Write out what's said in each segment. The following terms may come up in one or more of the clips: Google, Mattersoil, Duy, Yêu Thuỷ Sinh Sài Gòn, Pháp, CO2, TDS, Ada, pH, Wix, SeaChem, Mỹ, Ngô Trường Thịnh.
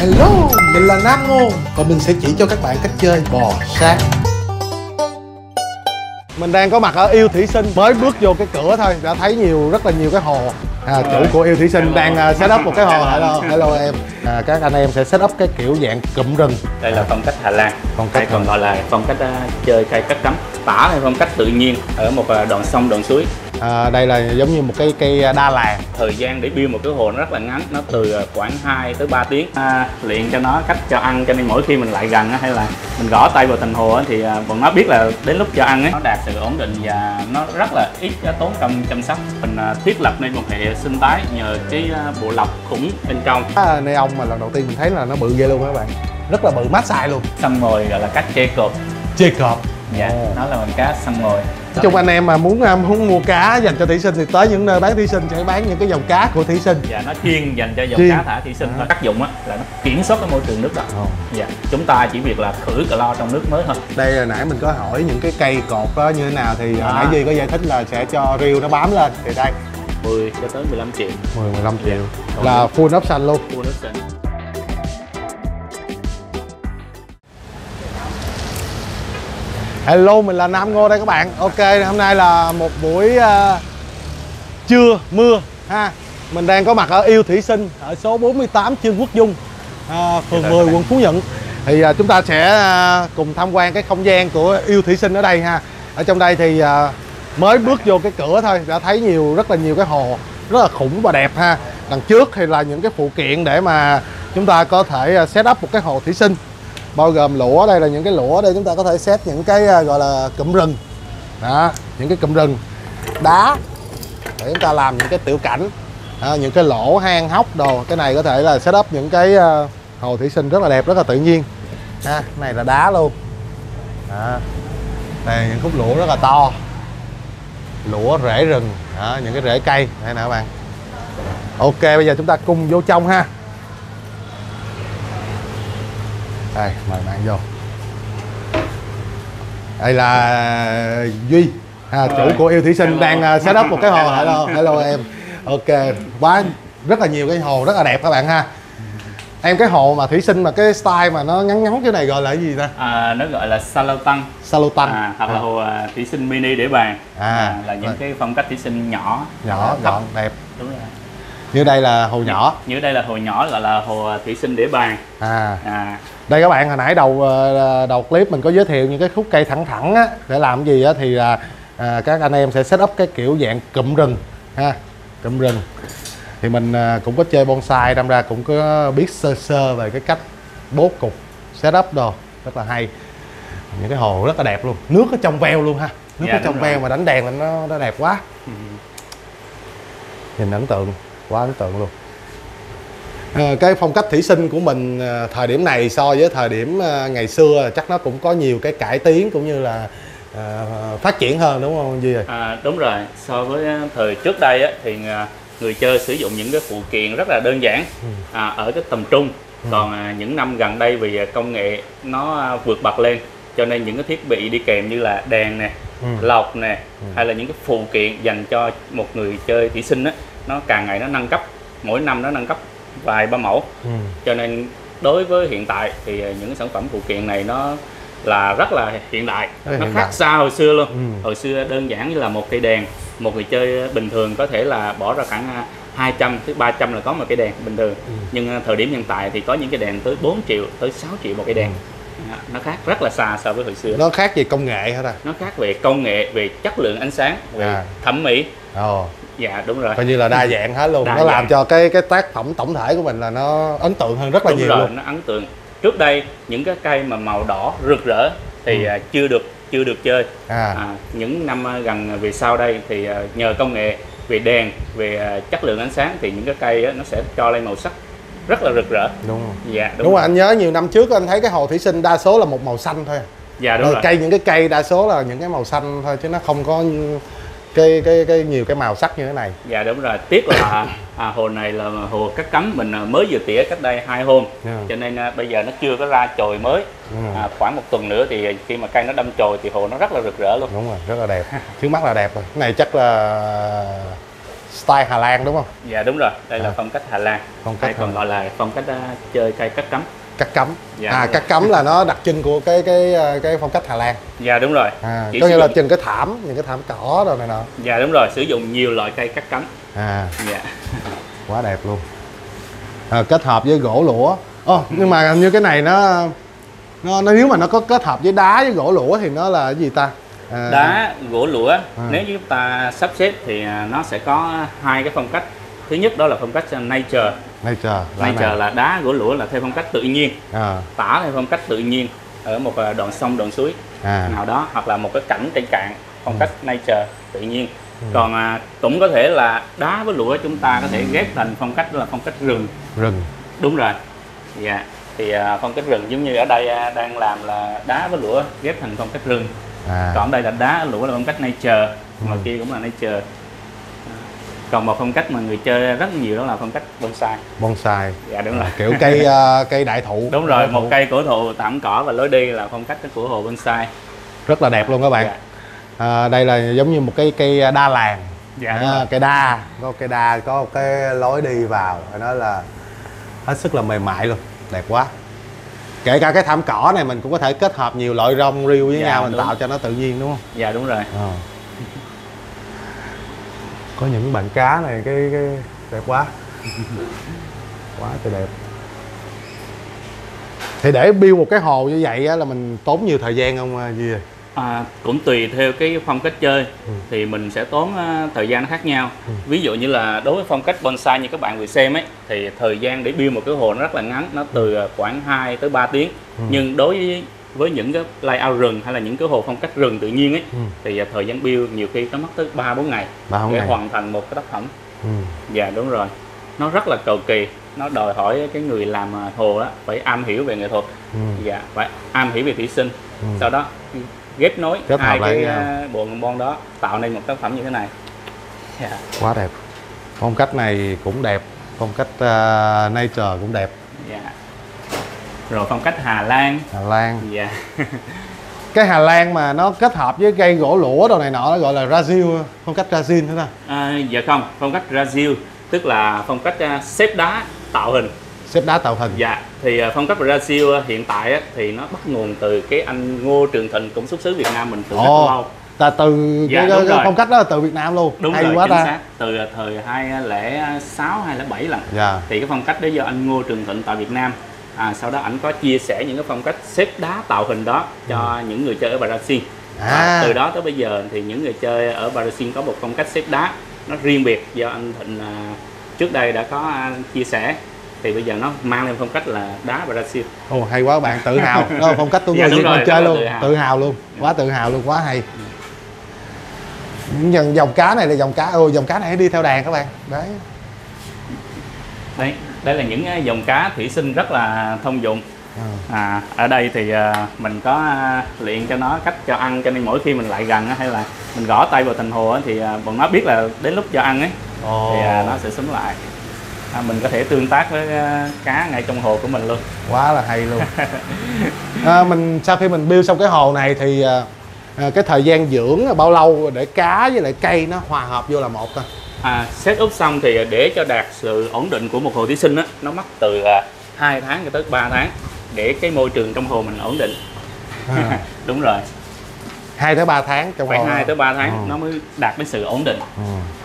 Hello, mình là Nam Ngô và mình sẽ chỉ cho các bạn cách chơi bò sát. Mình đang có mặt ở Yêu Thuỷ Sinh, mới bước vô cái cửa thôi đã thấy rất là nhiều cái hồ. Chủ của Yêu Thuỷ Sinh đang set up một cái hồ. Hello em. Các anh em sẽ set up cái kiểu dạng cụm rừng. Đây là phong cách Hà Lan, còn gọi là phong cách chơi cây cắt cắm. Tả là phong cách tự nhiên ở một đoạn sông, đoạn suối. Đây là giống như một cái cây đa làng. Thời gian để build một cái hồ nó rất là ngắn, nó từ khoảng 2 tới 3 tiếng. Luyện cho nó cách cho ăn, cho nên mỗi khi mình lại gần hay là mình gõ tay vào thành hồ thì bọn nó biết là đến lúc cho ăn ấy. Nó đạt sự ổn định và nó rất là ít tốn công chăm sóc. Mình thiết lập nên một hệ sinh thái nhờ cái bộ lọc khủng bên trong. Nơi ông mà lần đầu tiên mình thấy là nó bự ghê luôn các bạn, rất là bự mát xài luôn. Xong rồi gọi là cách chê cọp. Chê cọp. Dạ, nó là bằng cá săn mồi. Nói chung anh em mà muốn mua cá dành cho Thuỷ Sinh thì tới những nơi bán Thuỷ Sinh sẽ bán những cái dòng cá của Thuỷ Sinh. Dạ, nó chuyên dành cho dòng cá thả Thuỷ Sinh. Tác dụng á là nó kiểm soát cái môi trường nước đó. Dạ, chúng ta chỉ việc là khử clo trong nước mới thôi. Đây là nãy mình có hỏi những cái cây cột đó như thế nào thì nãy Duy có giải thích là sẽ cho rêu nó bám lên. Thì đây 10 cho tới 15 triệu. 10-15 triệu. Dạ. Là full option luôn. Full option. Hello, mình là Nam Ngô đây các bạn. Ok, hôm nay là một buổi trưa mưa ha. Mình đang có mặt ở Yêu Thuỷ Sinh ở số 48 Trương Quốc Dung, phường 10, quận Phú Nhuận. Thì chúng ta sẽ cùng tham quan cái không gian của Yêu Thuỷ Sinh ở đây ha. Ở trong đây thì mới bước vô cái cửa thôi đã thấy rất là nhiều cái hồ rất là khủng và đẹp ha. Đằng trước thì là những cái phụ kiện để mà chúng ta có thể set up một cái hồ Thuỷ Sinh, bao gồm lũa. Đây là những cái lũa để chúng ta có thể set những cái gọi là cụm rừng đó, những cái cụm rừng đá để chúng ta làm những cái tiểu cảnh đó, những cái lỗ hang hốc đồ. Cái này có thể là set up những cái hồ Thuỷ Sinh rất là đẹp, rất là tự nhiên ha. Cái này là đá luôn đó. Đây những khúc lũa rất là to, lũa rễ rừng đó, những cái rễ cây đây nè các bạn. Ok, bây giờ chúng ta cùng vô trong ha. Đây, mời bạn vô. Đây là Duy, chủ của Yêu Thuỷ Sinh. Hello. Đang set up một cái hồ. Hello em. Ok, quá rất là nhiều cái hồ rất là đẹp các bạn ha. Em, cái hồ mà Thuỷ Sinh mà cái style mà nó ngắn ngắn cái này gọi là cái gì ta? Nó gọi là salotang. Salotang hoặc là hồ Thuỷ Sinh mini để bàn. Là những cái phong cách Thuỷ Sinh nhỏ, gọn, đẹp. Đúng rồi. Như đây là hồ nhỏ. Như đây là hồ nhỏ, gọi là hồ Thuỷ Sinh để bàn. Đây các bạn, hồi nãy đầu clip mình có giới thiệu những cái khúc cây thẳng á, để làm gì á thì các anh em sẽ set up cái kiểu dạng cụm rừng ha. Cụm rừng thì mình cũng có chơi bonsai, đâm ra cũng có biết sơ sơ về cái cách bố cục set up đồ, rất là hay. Những cái hồ rất là đẹp luôn, nước ở trong veo luôn ha. Nước ở trong veo mà đánh đèn là nó đẹp quá. Nhìn ấn tượng, quá ấn tượng luôn. Cái phong cách Thuỷ Sinh của mình thời điểm này so với thời điểm ngày xưa chắc nó cũng có nhiều cái cải tiến cũng như là phát triển hơn, đúng không Duy? Đúng rồi, so với thời trước đây á, thì người chơi sử dụng những cái phụ kiện rất là đơn giản ở cái tầm trung. Còn những năm gần đây vì công nghệ nó vượt bậc lên cho nên những cái thiết bị đi kèm như là đèn nè, lọc nè, hay là những cái phụ kiện dành cho một người chơi Thuỷ Sinh á, nó càng ngày nó nâng cấp, mỗi năm nó nâng cấp vài ba mẫu. Cho nên đối với hiện tại thì những sản phẩm phụ kiện này nó là rất là hiện đại, nó khác xa hồi xưa luôn. Hồi xưa đơn giản như là một cây đèn, một người chơi bình thường có thể là bỏ ra khoảng 200 tới 300 là có một cái đèn bình thường. Nhưng thời điểm hiện tại thì có những cái đèn tới 4 triệu tới 6 triệu một cái đèn. Nó khác rất là xa so với hồi xưa. Nó khác về công nghệ hết rồi. Nó khác về công nghệ, về chất lượng ánh sáng, về thẩm mỹ. Dạ đúng rồi, coi như là đa dạng hết luôn. Nó làm cho cái tác phẩm tổng thể của mình là nó ấn tượng hơn rất là nhiều luôn. Nó ấn tượng. Trước đây những cái cây mà màu đỏ rực rỡ thì chưa được chơi. Những năm gần về sau đây thì nhờ công nghệ về đèn, về chất lượng ánh sáng thì những cái cây đó, nó sẽ cho lên màu sắc rất là rực rỡ. Đúng rồi. Dạ đúng rồi. Anh nhớ nhiều năm trước anh thấy cái hồ Thuỷ Sinh đa số là một màu xanh thôi. Dạ đúng rồi. Những cái cây đa số là những cái màu xanh thôi chứ nó không có cái nhiều cái màu sắc như thế này. Dạ đúng rồi, tiếc là hồ này là hồ cắt cắm mình mới vừa tỉa cách đây 2 hôm. Cho nên bây giờ nó chưa có ra chồi mới. Khoảng 1 tuần nữa thì khi mà cây nó đâm chồi thì hồ nó rất là rực rỡ luôn. Đúng rồi, rất là đẹp. Trước mắt là đẹp rồi. Cái này chắc là style Hà Lan đúng không? Dạ đúng rồi, đây là phong cách Hà Lan, phong cách còn gọi là phong cách chơi cây cắt cắm. Cắt cắm, dạ, cắt cắm là nó đặc trưng của cái phong cách Hà Lan. Dạ đúng rồi. Có nghĩa là trên cái thảm, những cái thảm cỏ rồi này nọ. Dạ đúng rồi, sử dụng nhiều loại cây cắt cắm. Dạ. Quá đẹp luôn. Kết hợp với gỗ lũa. Nhưng mà như cái này nó nếu mà nó có kết hợp với đá với gỗ lũa thì nó là cái gì ta? Đá, gỗ lũa. Nếu như chúng ta sắp xếp thì nó sẽ có hai cái phong cách. Thứ nhất đó là phong cách nature. Nature là đá, gỗ lũa là theo phong cách tự nhiên, tả theo phong cách tự nhiên ở một đoạn sông, đoạn suối nào đó, hoặc là một cái cảnh trên cạn, phong cách nature tự nhiên. Còn cũng có thể là đá với lũa chúng ta có thể ghép thành phong cách là phong cách rừng. Đúng rồi. Dạ. Thì phong cách rừng giống như ở đây đang làm là đá với lũa ghép thành phong cách rừng. Còn ở đây là đá lũa là phong cách nature, ngoài kia cũng là nature. Còn một phong cách mà người chơi rất nhiều đó là phong cách bonsai. Bonsai. Dạ đúng rồi. Kiểu cây cây đại thụ. Đúng rồi, một cây cổ thụ, tạm cỏ và lối đi là phong cách của hồ bonsai. Rất là đẹp luôn các bạn. Dạ. Đây là giống như một cái cây đa làng. Dạ. Cây đa, có cây đa, có một cái lối đi vào, nó là hết sức là mềm mại luôn, đẹp quá. Kể cả cái thảm cỏ này mình cũng có thể kết hợp nhiều loại rong rêu với nhau, mình tạo cho nó tự nhiên đúng không? Dạ đúng rồi. Có những bạn cá này cái đẹp quá. Quá trời đẹp. Thì để build một cái hồ như vậy á, là mình tốn nhiều thời gian không Duy? Cũng tùy theo cái phong cách chơi thì mình sẽ tốn thời gian nó khác nhau. Ví dụ như là đối với phong cách bonsai như các bạn vừa xem ấy, thì thời gian để build một cái hồ nó rất là ngắn, nó từ khoảng 2 tới 3 tiếng. Nhưng đối với những cái layout rừng hay là những cái hồ phong cách rừng tự nhiên ấy, thì thời gian build nhiều khi nó mất tới 3-4 ngày để hoàn thành một cái tác phẩm. Dạ đúng rồi, nó rất là cầu kỳ, nó đòi hỏi cái người làm hồ đó phải am hiểu về nghệ thuật, dạ, phải am hiểu về thủy sinh, sau đó ghép nối hai cái bộ bon đó tạo nên một tác phẩm như thế này. Yeah. Quá đẹp, phong cách này cũng đẹp, phong cách nature cũng đẹp. Yeah. Rồi phong cách Hà Lan. Hà Lan. Dạ. Yeah. Cái Hà Lan mà nó kết hợp với cây gỗ lũa đồ này nọ nó gọi là Brazil, phong cách Brazil thế nào? Dạ không, phong cách Brazil tức là phong cách xếp đá tạo hình. Xếp đá tạo hình. Dạ. Thì phong cách Brazil hiện tại thì nó bắt nguồn từ cái anh Ngô Trường Thịnh cũng xuất xứ Việt Nam mình từ rất lâu. Là từ cái phong cách đó là từ Việt Nam luôn. Đúng rồi, chính xác. Từ thời 2006, 2007 lần. Dạ. Thì cái phong cách đó do anh Ngô Trường Thịnh tại Việt Nam. Sau đó ảnh có chia sẻ những cái phong cách xếp đá tạo hình đó cho những người chơi ở Brazil. Từ đó tới bây giờ thì những người chơi ở Brazil có một phong cách xếp đá nó riêng biệt do anh Thịnh trước đây đã có chia sẻ. Thì bây giờ nó mang lên phong cách là đá Brazil. Ồ hay quá bạn, tự hào. Đó là phong cách của người Việt Nam chơi luôn, tự hào luôn. Quá tự hào luôn, quá hay. Những dòng cá này là dòng cá, dòng cá này đi theo đàn các bạn. Đấy. Đấy, đây là những dòng cá thủy sinh rất là thông dụng. Ở đây thì mình có luyện cho nó cách cho ăn, cho nên mỗi khi mình lại gần hay là mình gõ tay vào thành hồ thì bọn nó biết là đến lúc cho ăn ấy. Thì nó sẽ sống lại. Mình có thể tương tác với cá ngay trong hồ của mình luôn. Quá là hay luôn. Sau khi mình build xong cái hồ này thì cái thời gian dưỡng là bao lâu để cá với lại cây nó hòa hợp vô là một thôi? Set up xong thì để cho đạt sự ổn định của một hồ thủy sinh đó, nó mất từ 2 tháng cho tới 3 tháng để cái môi trường trong hồ mình ổn định. Đúng rồi, 2 tới 3 tháng trong hồ. 2 tới 3 tháng nó mới đạt đến sự ổn định.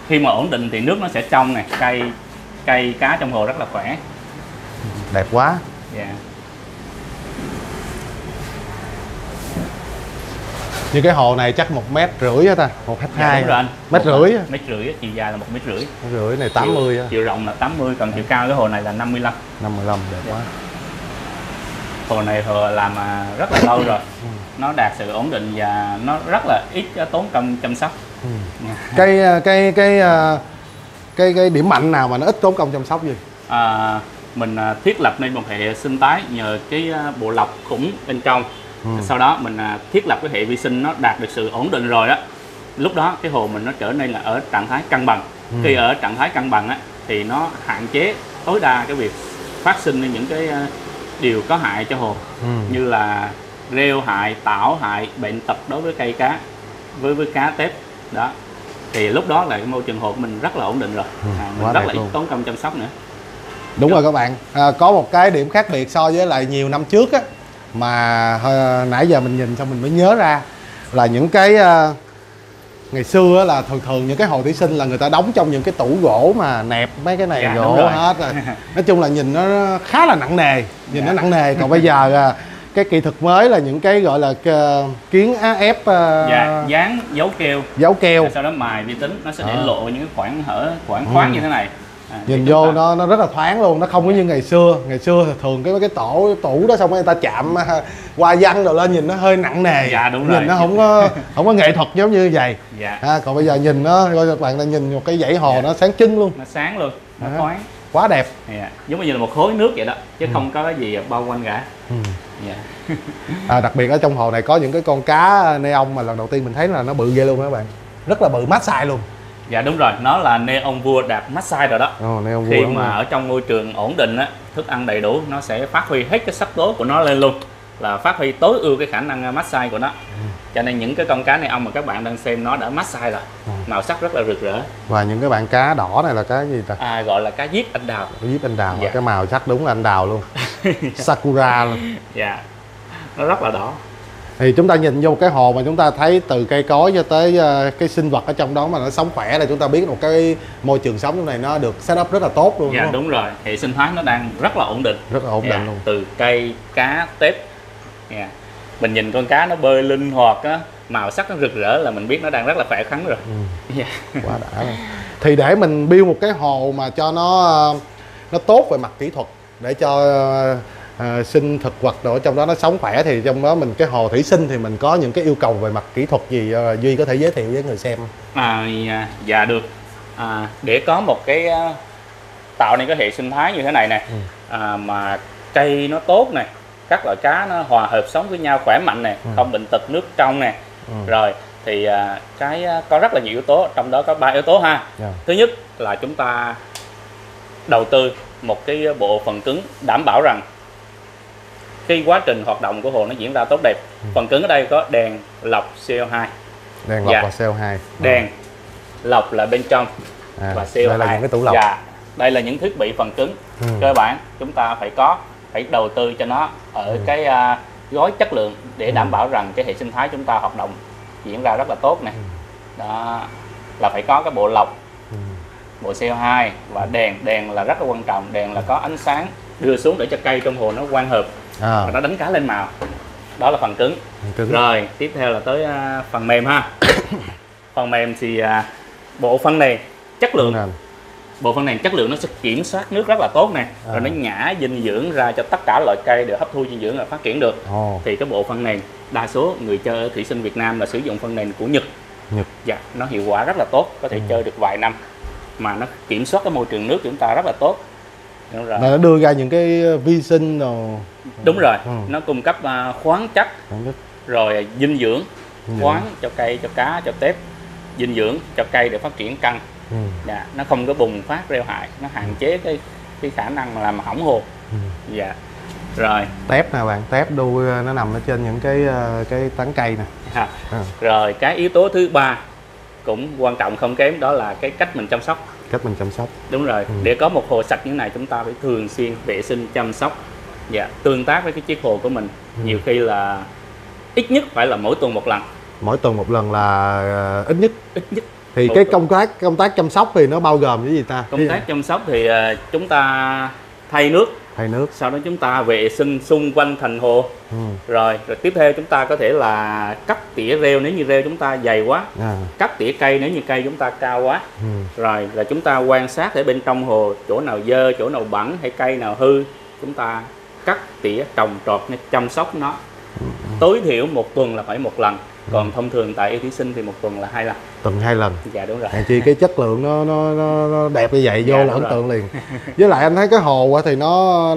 Khi mà ổn định thì nước nó sẽ trong này, cây cá trong hồ rất là khỏe. Đẹp quá. Yeah. Như cái hồ này chắc 1,5 mét hết ta, 1,2 mét. Đúng rồi anh. 1,5 mét. Mét rưỡi, chiều dài là 1,5 mét. Mét rưỡi này 80. Chiều rộng là 80, còn chiều cao cái hồ này là 55. 55 đẹp quá. Hồ này hồ làm rất là lâu rồi. Nó đạt sự ổn định và nó rất là ít tốn công chăm sóc. Cái điểm mạnh nào mà nó ít tốn công chăm sóc gì? Mình thiết lập nên một hệ sinh thái nhờ cái bộ lọc khủng bên trong. Sau đó mình thiết lập cái hệ vi sinh nó đạt được sự ổn định rồi đó. Lúc đó cái hồ mình nó trở nên là ở trạng thái cân bằng. Khi ở trạng thái cân bằng á, thì nó hạn chế tối đa cái việc phát sinh những cái điều có hại cho hồ. Như là rêu hại, tảo hại, bệnh tật đối với cây cá, với cá tép đó. thì lúc đó là cái môi trường hồ của mình rất là ổn định rồi, mình rất là ít tốn công chăm sóc nữa. Đúng rồi các bạn, có một cái điểm khác biệt so với lại nhiều năm trước á, mà nãy giờ mình nhìn xong mình mới nhớ ra là những cái ngày xưa là thường những cái hồ thủy sinh là người ta đóng trong những cái tủ gỗ mà nẹp mấy cái này gỗ hết rồi. Nói chung là nhìn nó khá là nặng nề, nhìn nó nặng nề. Còn bây giờ cái kỹ thuật mới là những cái gọi là kiến á ép, dán dấu keo, sau đó mài vi tính, nó sẽ để lộ những cái khoảng hở, khoảng khoáng như thế này. Nhìn vô nó rất là thoáng luôn, nó không có như ngày xưa. Ngày xưa thường cái tủ đó xong người ta chạm qua văn rồi lên nhìn nó hơi nặng nề. Dạ đúng rồi. Nhìn nó không có nghệ thuật giống như vậy. Dạ. Còn bây giờ nhìn nó, các bạn đang nhìn một cái dãy hồ nó sáng trưng luôn. Nó sáng luôn, nó thoáng. Quá đẹp. Dạ. Giống như là một khối nước vậy đó, chứ không có cái gì bao quanh cả. Dạ. Đặc biệt ở trong hồ này có những cái con cá neon mà lần đầu tiên mình thấy là nó bự ghê luôn các bạn. Rất là bự, mát xài luôn. Dạ đúng rồi, nó là neon vua đạp massage rồi đó. Neon vua khi mà ở trong môi trường ổn định á, thức ăn đầy đủ, nó sẽ phát huy hết cái sắc tố của nó lên luôn, là phát huy tối ưu cái khả năng massage của nó. Cho nên những cái con cá neon mà các bạn đang xem nó đã massage rồi, màu sắc rất là rực rỡ. Và những cái bạn cá đỏ này là cá gì ta? Gọi là cá diếp anh đào. Cá diếp anh đào, dạ. Cái màu sắc đúng là anh đào luôn. Sakura luôn. Dạ, nó rất là đỏ. Thì chúng ta nhìn vô cái hồ mà chúng ta thấy từ cây cối cho tới cái sinh vật ở trong đó mà nó sống khỏe là chúng ta biết một cái môi trường sống trong này nó được setup rất là tốt luôn. Dạ đúng, đúng rồi, hệ sinh thái nó đang rất là ổn định. Rất là ổn định luôn. Từ cây, cá, tép. Mình nhìn con cá nó bơi linh hoạt á, màu sắc nó rực rỡ là mình biết nó đang rất là khỏe khoắn rồi. Quá đã luôn. Thì để mình build một cái hồ mà cho nó tốt về mặt kỹ thuật để cho sinh thực vật ở trong đó nó sống khỏe, thì trong đó mình cái hồ thủy sinh thì mình có những cái yêu cầu về mặt kỹ thuật gì Duy có thể giới thiệu với người xem? Dạ được. Để có một cái tạo nên cái hệ sinh thái như thế này nè, mà cây nó tốt này, các loại cá nó hòa hợp sống với nhau khỏe mạnh này, không bệnh tật nước trong nè, rồi thì có rất là nhiều yếu tố, trong đó có 3 yếu tố ha. Thứ nhất là chúng ta đầu tư một cái bộ phần cứng đảm bảo rằng cái quá trình hoạt động của hồ nó diễn ra tốt đẹp. Phần cứng ở đây có đèn lọc CO2. Đèn lọc và CO2. Đèn lọc là bên trong và CO2. Đây là những cái tủ lọc. Dạ. Đây là những thiết bị phần cứng cơ bản chúng ta phải đầu tư cho nó ở cái gói chất lượng để đảm bảo rằng cái hệ sinh thái chúng ta hoạt động diễn ra rất là tốt này. Đó là phải có cái bộ lọc, bộ CO2 và đèn. Đèn là rất là quan trọng. Đèn là có ánh sáng đưa xuống để cho cây trong hồ nó quang hợp. Và nó đánh cá lên màu. Đó là phần cứng. Rồi tiếp theo là tới phần mềm ha. Phần mềm thì bộ phận này chất lượng. Bộ phận này chất lượng nó sẽ kiểm soát nước rất là tốt nè, rồi nó nhả dinh dưỡng ra cho tất cả loại cây đều hấp thu dinh dưỡng và phát triển được. Thì cái bộ phận này đa số người chơi ở thủy sinh Việt Nam là sử dụng phần nền của Nhật. Dạ, nó hiệu quả rất là tốt, có thể chơi được vài năm mà nó kiểm soát cái môi trường nước của chúng ta rất là tốt. Nó đưa ra những cái vi sinh đồ. Đúng rồi, nó cung cấp khoáng chất, rồi dinh dưỡng, khoáng cho cây, cho cá, cho tép, dinh dưỡng cho cây để phát triển căng. Dạ, nó không có bùng phát rêu hại, nó hạn chế cái khả năng làm hỏng hồ. Dạ. Rồi, tép nè bạn, tép đuôi nó nằm ở trên những cái tán cây nè. Rồi, cái yếu tố thứ ba cũng quan trọng không kém, đó là cái cách mình chăm sóc. Cách mình chăm sóc. Đúng rồi, để có một hồ sạch như thế này chúng ta phải thường xuyên vệ sinh chăm sóc. Dạ, tương tác với cái chiếc hồ của mình nhiều khi là ít nhất phải là mỗi tuần một lần. Mỗi tuần một lần là ít nhất. Thì mỗi cái công tác chăm sóc thì nó bao gồm cái gì ta? Công tác chăm sóc thì chúng ta thay nước. Thay nước. Sau đó chúng ta vệ sinh xung quanh thành hồ. Rồi tiếp theo chúng ta có thể là cắt tỉa rêu nếu như rêu chúng ta dày quá, cắt tỉa cây nếu như cây chúng ta cao quá. Rồi là chúng ta quan sát ở bên trong hồ chỗ nào dơ, chỗ nào bẩn hay cây nào hư chúng ta cắt tỉa trồng trọt để chăm sóc nó. Tối thiểu một tuần là phải một lần. Còn thông thường tại Yêu Thuỷ Sinh thì một tuần là 2 lần. Tuần 2 lần. Dạ đúng rồi. Hèn chi cái chất lượng nó đẹp như vậy vô là ấn tượng liền. Với lại anh thấy cái hồ thì nó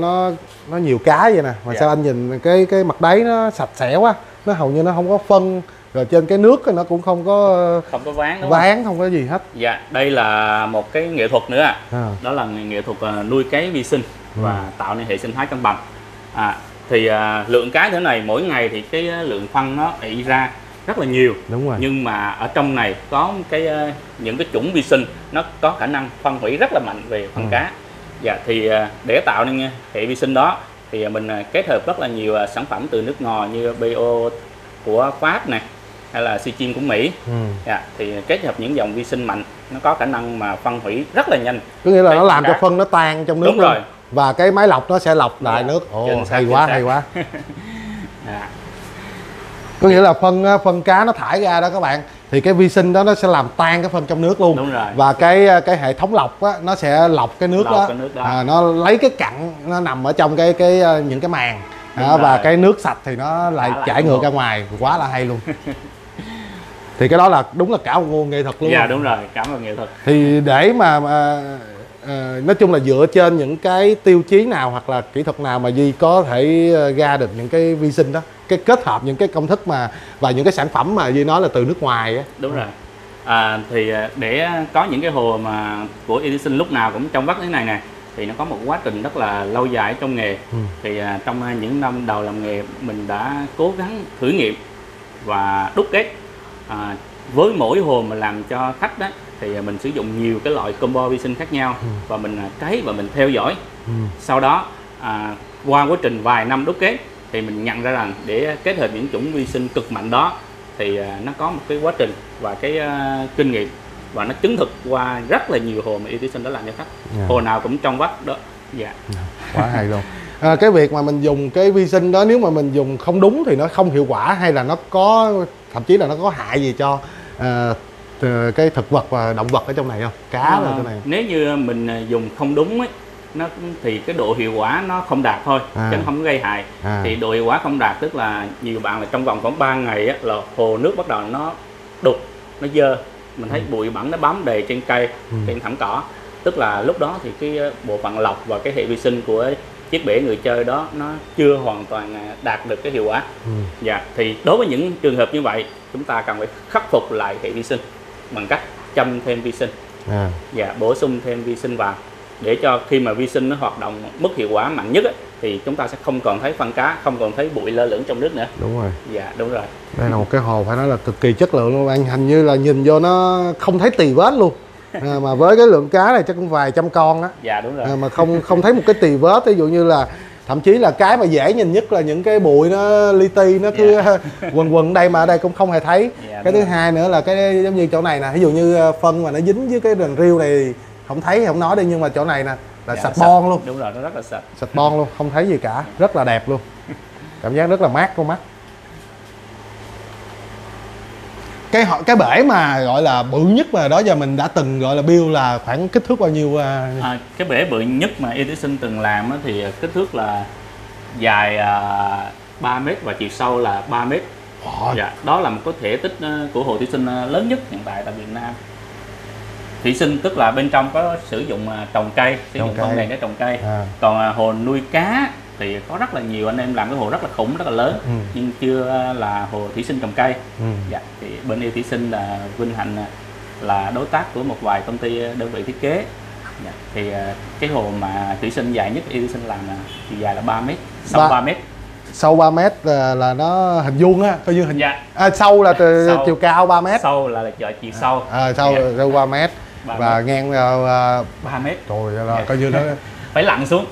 nhiều cá vậy nè. Mà sao anh nhìn cái mặt đáy nó sạch sẽ quá. Nó hầu như nó không có phân. Rồi trên cái nước nó cũng không có ván, đúng không? Không có gì hết. Dạ, đây là một cái nghệ thuật nữa. Đó là nghệ thuật nuôi cấy vi sinh và tạo nên hệ sinh thái cân bằng. Thì lượng cá thế này mỗi ngày thì cái lượng phân nó ị ra rất là nhiều. Đúng rồi. Nhưng mà ở trong này có cái những cái chủng vi sinh nó có khả năng phân hủy rất là mạnh về phân cá. Dạ, thì để tạo nên hệ vi sinh đó thì mình kết hợp rất là nhiều sản phẩm từ nước ngoài như bio của Pháp này, hay là SeaChem của Mỹ. Dạ, thì kết hợp những dòng vi sinh mạnh, nó có khả năng mà phân hủy rất là nhanh. Có nghĩa là nó làm cho phân nó tan trong nước. Đúng rồi. Và cái máy lọc nó sẽ lọc lại nước. Ồ, hay quá, hay quá. Có nghĩa là phân cá nó thải ra đó các bạn, thì cái vi sinh đó nó sẽ làm tan cái phân trong nước luôn. Đúng rồi. Và cái hệ thống lọc á, nó sẽ lọc cái nước đó. Nó lấy cái cặn nó nằm ở trong cái những cái màng đó, và cái nước sạch thì nó lại chảy ngược ra ngoài. Quá là hay luôn. Thì cái đó là đúng là cả một nguồn nghệ thuật luôn. Dạ đúng rồi, cả một nghệ thuật. Thì để mà nói chung là dựa trên những cái tiêu chí nào hoặc là kỹ thuật nào mà Duy có thể ra được những cái vi sinh đó, cái kết hợp những cái công thức mà và những cái sản phẩm mà Duy nói là từ nước ngoài á. Đúng rồi. Thì để có những cái hồ mà của Yêu Thuỷ Sinh lúc nào cũng trong vắt thế này nè, thì nó có một quá trình rất là lâu dài trong nghề. Thì trong những năm đầu làm nghề, mình đã cố gắng thử nghiệm và đúc kết. Với mỗi hồ mà làm cho khách đó thì mình sử dụng nhiều cái loại combo vi sinh khác nhau, và mình cấy và mình theo dõi. Sau đó qua quá trình vài năm đúc kết thì mình nhận ra rằng để kết hợp những chủng vi sinh cực mạnh đó thì nó có một cái quá trình và cái kinh nghiệm, và nó chứng thực qua rất là nhiều hồ mà Yêu Thuỷ Sinh đã làm cho khách. Hồ nào cũng trong vắt đó. Dạ. Quá hay luôn. Cái việc mà mình dùng cái vi sinh đó, nếu mà mình dùng không đúng thì nó không hiệu quả, hay là nó có thậm chí là nó có hại gì cho cái thực vật và động vật ở trong này không? Cá ở trong này. Nếu như mình dùng không đúng ấy, thì cái độ hiệu quả nó không đạt thôi, chứ nó không gây hại. Thì độ hiệu quả không đạt tức là nhiều bạn là trong vòng khoảng 3 ngày ấy, là hồ nước bắt đầu nó đục, nó dơ. Mình thấy bụi bẩn nó bám đầy trên cây, trên thảm cỏ. Tức là lúc đó thì cái bộ phận lọc và cái hệ vi sinh của ấy, chiếc bể người chơi đó nó chưa hoàn toàn đạt được cái hiệu quả. Dạ, thì đối với những trường hợp như vậy, chúng ta cần phải khắc phục lại hệ vi sinh bằng cách châm thêm vi sinh, dạ, bổ sung thêm vi sinh vào, để cho khi mà vi sinh nó hoạt động mức hiệu quả mạnh nhất ấy, thì chúng ta sẽ không còn thấy phân cá, không còn thấy bụi lơ lửng trong nước nữa. Đúng rồi. Dạ, đúng rồi. Đây là một cái hồ phải nói là cực kỳ chất lượng luôn, anh hình như là nhìn vô nó không thấy tì vết luôn. Mà với cái lượng cá này chắc cũng vài trăm con á. Dạ đúng rồi. Mà không thấy một cái tì vết. Ví dụ như là thậm chí là cái mà dễ nhìn nhất là những cái bụi nó li ti, nó cứ quần đây mà ở đây cũng không hề thấy. Cái thứ hai nữa là cái giống như chỗ này nè, ví dụ như phân mà nó dính với cái đờn riêu này không thấy không nói đi, nhưng mà chỗ này nè là sạch bon luôn. Đúng rồi, nó rất là sạch. Sạch bon luôn, không thấy gì cả, rất là đẹp luôn. Cảm giác rất là mát con mắt. Cái bể mà gọi là bự nhất mà đó giờ mình đã từng gọi là build là khoảng kích thước bao nhiêu? Cái bể bự nhất mà Yêu Thuỷ Sinh từng làm thì kích thước là dài 3 m và chiều sâu là 3 m. Dạ, đó là một cái thể tích của hồ Thuỷ Sinh lớn nhất hiện tại tại Việt Nam. Thủy sinh tức là bên trong có sử dụng trồng cây, sử dụng công nghệ để trồng cây. Còn hồ nuôi cá thì có rất là nhiều anh em làm cái hồ rất là khủng, rất là lớn, nhưng chưa là hồ thủy sinh trồng cây. Dạ, thì bên Yêu Thuỷ Sinh là vinh hạnh là đối tác của một vài công ty đơn vị thiết kế. Dạ, thì cái hồ mà thủy sinh dài nhất Yêu Thuỷ Sinh làm thì dài là 3 mét, sâu 3 mét. Sâu 3 mét là nó hình vuông á, coi như hình. Dạ. Sâu là chiều cao 3 mét. Sâu là chiều sâu. Sâu là 3 mét và ngang 3 mét. Trời ơi, coi như nó phải lặn xuống.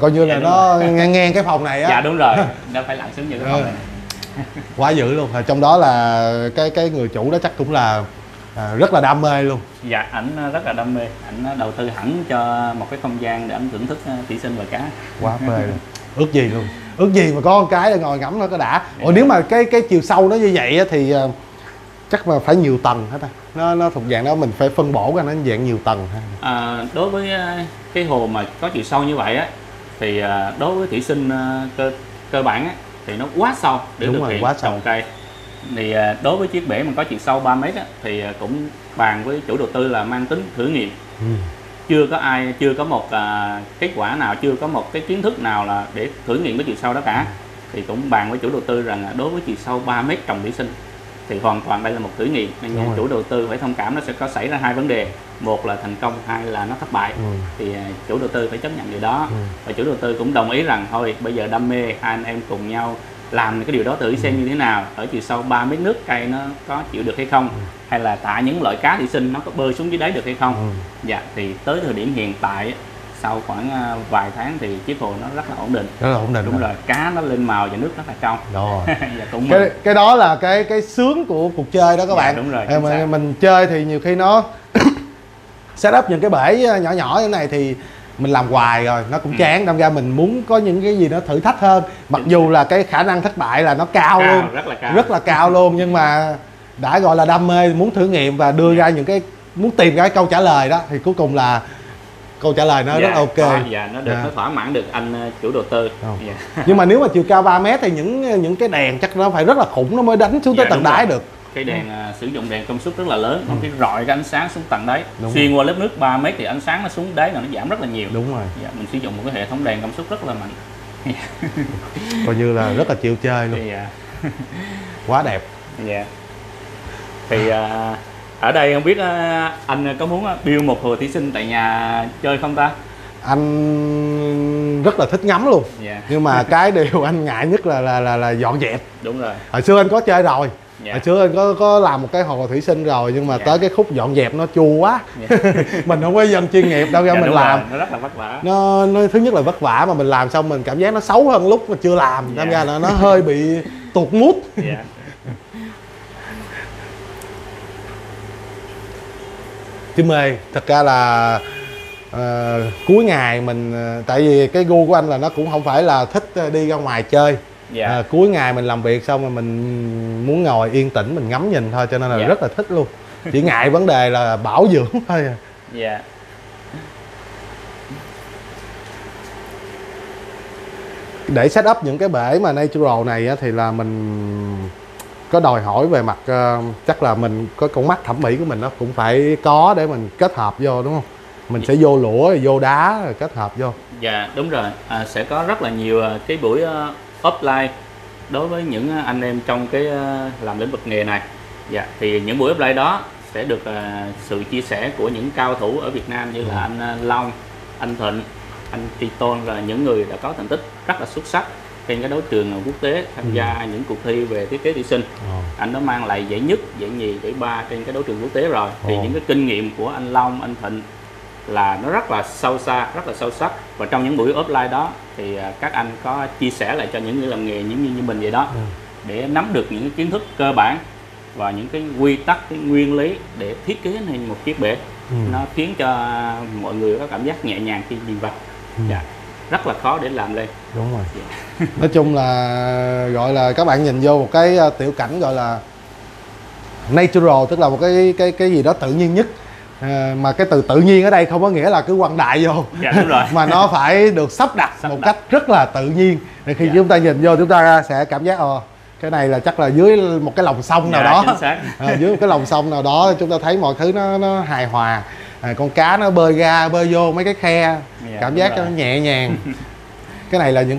Coi như là nó ngang cái phòng này á. Dạ đúng rồi, nó phải lặn xuống như cái phòng này. Quá dữ luôn. Trong đó là cái người chủ đó chắc cũng là rất là đam mê luôn. Dạ, ảnh rất là đam mê. Ảnh đầu tư hẳn cho một cái không gian để ảnh thưởng thức thủy sinh và cá. Quá mê luôn. Ước gì luôn. Ước gì mà có một cái để ngồi ngắm nó có đã. Ủa nếu mà cái chiều sâu nó như vậy thì chắc mà phải nhiều tầng hết ta. Nó thuộc dạng đó mình phải phân bổ ra nó dạng nhiều tầng. Đối với cái hồ mà có chiều sâu như vậy á, thì đối với thủy sinh cơ bản á, thì nó quá sâu để thực hiện trồng cây. Thì đối với chiếc bể mà có chiều sâu 3 mét á, thì cũng bàn với chủ đầu tư là mang tính thử nghiệm. Chưa có một kết quả nào, chưa có một cái kiến thức nào là để thử nghiệm với chiều sâu đó cả. Thì cũng bàn với chủ đầu tư rằng đối với chiều sâu 3 mét trồng thủy sinh thì hoàn toàn đây là một thử nghiệm, nên chủ đầu tư phải thông cảm, nó sẽ có xảy ra hai vấn đề, một là thành công, hai là nó thất bại. Thì chủ đầu tư phải chấp nhận điều đó. Và chủ đầu tư cũng đồng ý rằng thôi bây giờ đam mê, hai anh em cùng nhau làm cái điều đó thử xem như thế nào, ở chiều sâu 3 mét nước cây nó có chịu được hay không, hay là thả những loại cá thủy sinh nó có bơi xuống dưới đáy được hay không. Dạ, thì tới thời điểm hiện tại sau khoảng vài tháng thì chiếc hồ nó rất là ổn định. Rất là ổn định. Đúng rồi, cá nó lên màu và nước rất là trong. Rồi. Dạ, cũng cái đó là cái sướng của cuộc chơi đó các bạn. Đúng rồi. Mình chơi thì nhiều khi nó set up những cái bể nhỏ nhỏ như thế này thì mình làm hoài rồi nó cũng chán, đâm ra mình muốn có những cái gì nó thử thách hơn, mặc dù là cái khả năng thất bại là nó cao luôn, rất là cao luôn, nhưng mà đã gọi là đam mê muốn thử nghiệm và đưa ra những cái muốn tìm ra cái câu trả lời đó, thì cuối cùng là câu trả lời nó rất ok. Dạ, nó được, nó thỏa mãn được anh chủ đầu tư. Nhưng mà nếu mà chiều cao 3 mét thì những cái đèn chắc nó phải rất là khủng nó mới đánh xuống tới tận đáy được. Cái đèn sử dụng đèn công suất rất là lớn, nó cái rọi cái ánh sáng xuống tầng đấy, xuyên qua lớp nước 3 mét thì ánh sáng nó xuống đáy là nó giảm rất là nhiều. Đúng rồi. Dạ, mình sử dụng một cái hệ thống đèn công suất rất là mạnh. Coi như là rất là chịu chơi luôn. Dạ. Quá đẹp. Dạ. Thì ở đây không biết anh có muốn build một hồ thủy sinh tại nhà chơi không ta? Anh rất là thích ngắm luôn. Dạ. Nhưng mà cái điều anh ngại nhất là dọn dẹp. Đúng rồi. Hồi xưa anh có chơi rồi. Hồi xưa anh có làm một cái hồ thủy sinh rồi, nhưng mà tới cái khúc dọn dẹp nó chua quá. Mình không có dân chuyên nghiệp đâu ra. Mình làm rồi, nó rất là vất vả. Nó thứ nhất là vất vả, mà mình làm xong mình cảm giác nó xấu hơn lúc mà chưa làm, nên ra là nó hơi bị tụt mút. Chứ mê thật ra là cuối ngày mình, tại vì cái gu của anh là nó cũng không phải là thích đi ra ngoài chơi. Cuối ngày mình làm việc xong rồi mình muốn ngồi yên tĩnh mình ngắm nhìn thôi, cho nên là rất là thích luôn. Chỉ ngại vấn đề là bảo dưỡng thôi. Để set up những cái bể mà natural này á, thì là mình có đòi hỏi về mặt chắc là mình có con mắt thẩm mỹ của mình nó cũng phải có để mình kết hợp vô, đúng không? Mình sẽ vô lũa, vô đá rồi kết hợp vô. Dạ đúng rồi, sẽ có rất là nhiều cái buổi offline đối với những anh em trong cái làm lĩnh vực nghề này. Dạ, thì những buổi offline đó sẽ được sự chia sẻ của những cao thủ ở Việt Nam như là anh Long, anh Thịnh, anh Titon, là những người đã có thành tích rất là xuất sắc trên cái đấu trường quốc tế, tham gia những cuộc thi về thiết kế thủy sinh. Anh đã mang lại giải nhất, giải nhì, giải ba trên cái đấu trường quốc tế rồi. Thì những cái kinh nghiệm của anh Long, anh Thịnh là nó rất là sâu xa, rất là sâu sắc, và trong những buổi offline đó thì các anh có chia sẻ lại cho những người làm nghề như mình vậy đó, để nắm được những kiến thức cơ bản và những cái quy tắc, cái nguyên lý để thiết kế nên một chiếc bể nó khiến cho mọi người có cảm giác nhẹ nhàng khi nhìn vào. Rất là khó để làm lên. Đúng rồi. Nói chung là gọi là các bạn nhìn vô một cái tiểu cảnh gọi là natural, tức là một cái gì đó tự nhiên nhất. Mà cái từ tự nhiên ở đây không có nghĩa là cứ quăng đại vô. Đúng rồi. Mà nó phải được sắp đặt cách rất là tự nhiên, để khi chúng ta nhìn vô chúng ta sẽ cảm giác cái này là chắc là dưới một cái lòng sông nào đó, dưới một cái lòng sông nào đó chúng ta thấy mọi thứ nó hài hòa, con cá nó bơi ra bơi vô mấy cái khe, cảm giác nó nhẹ nhàng. Cái này là những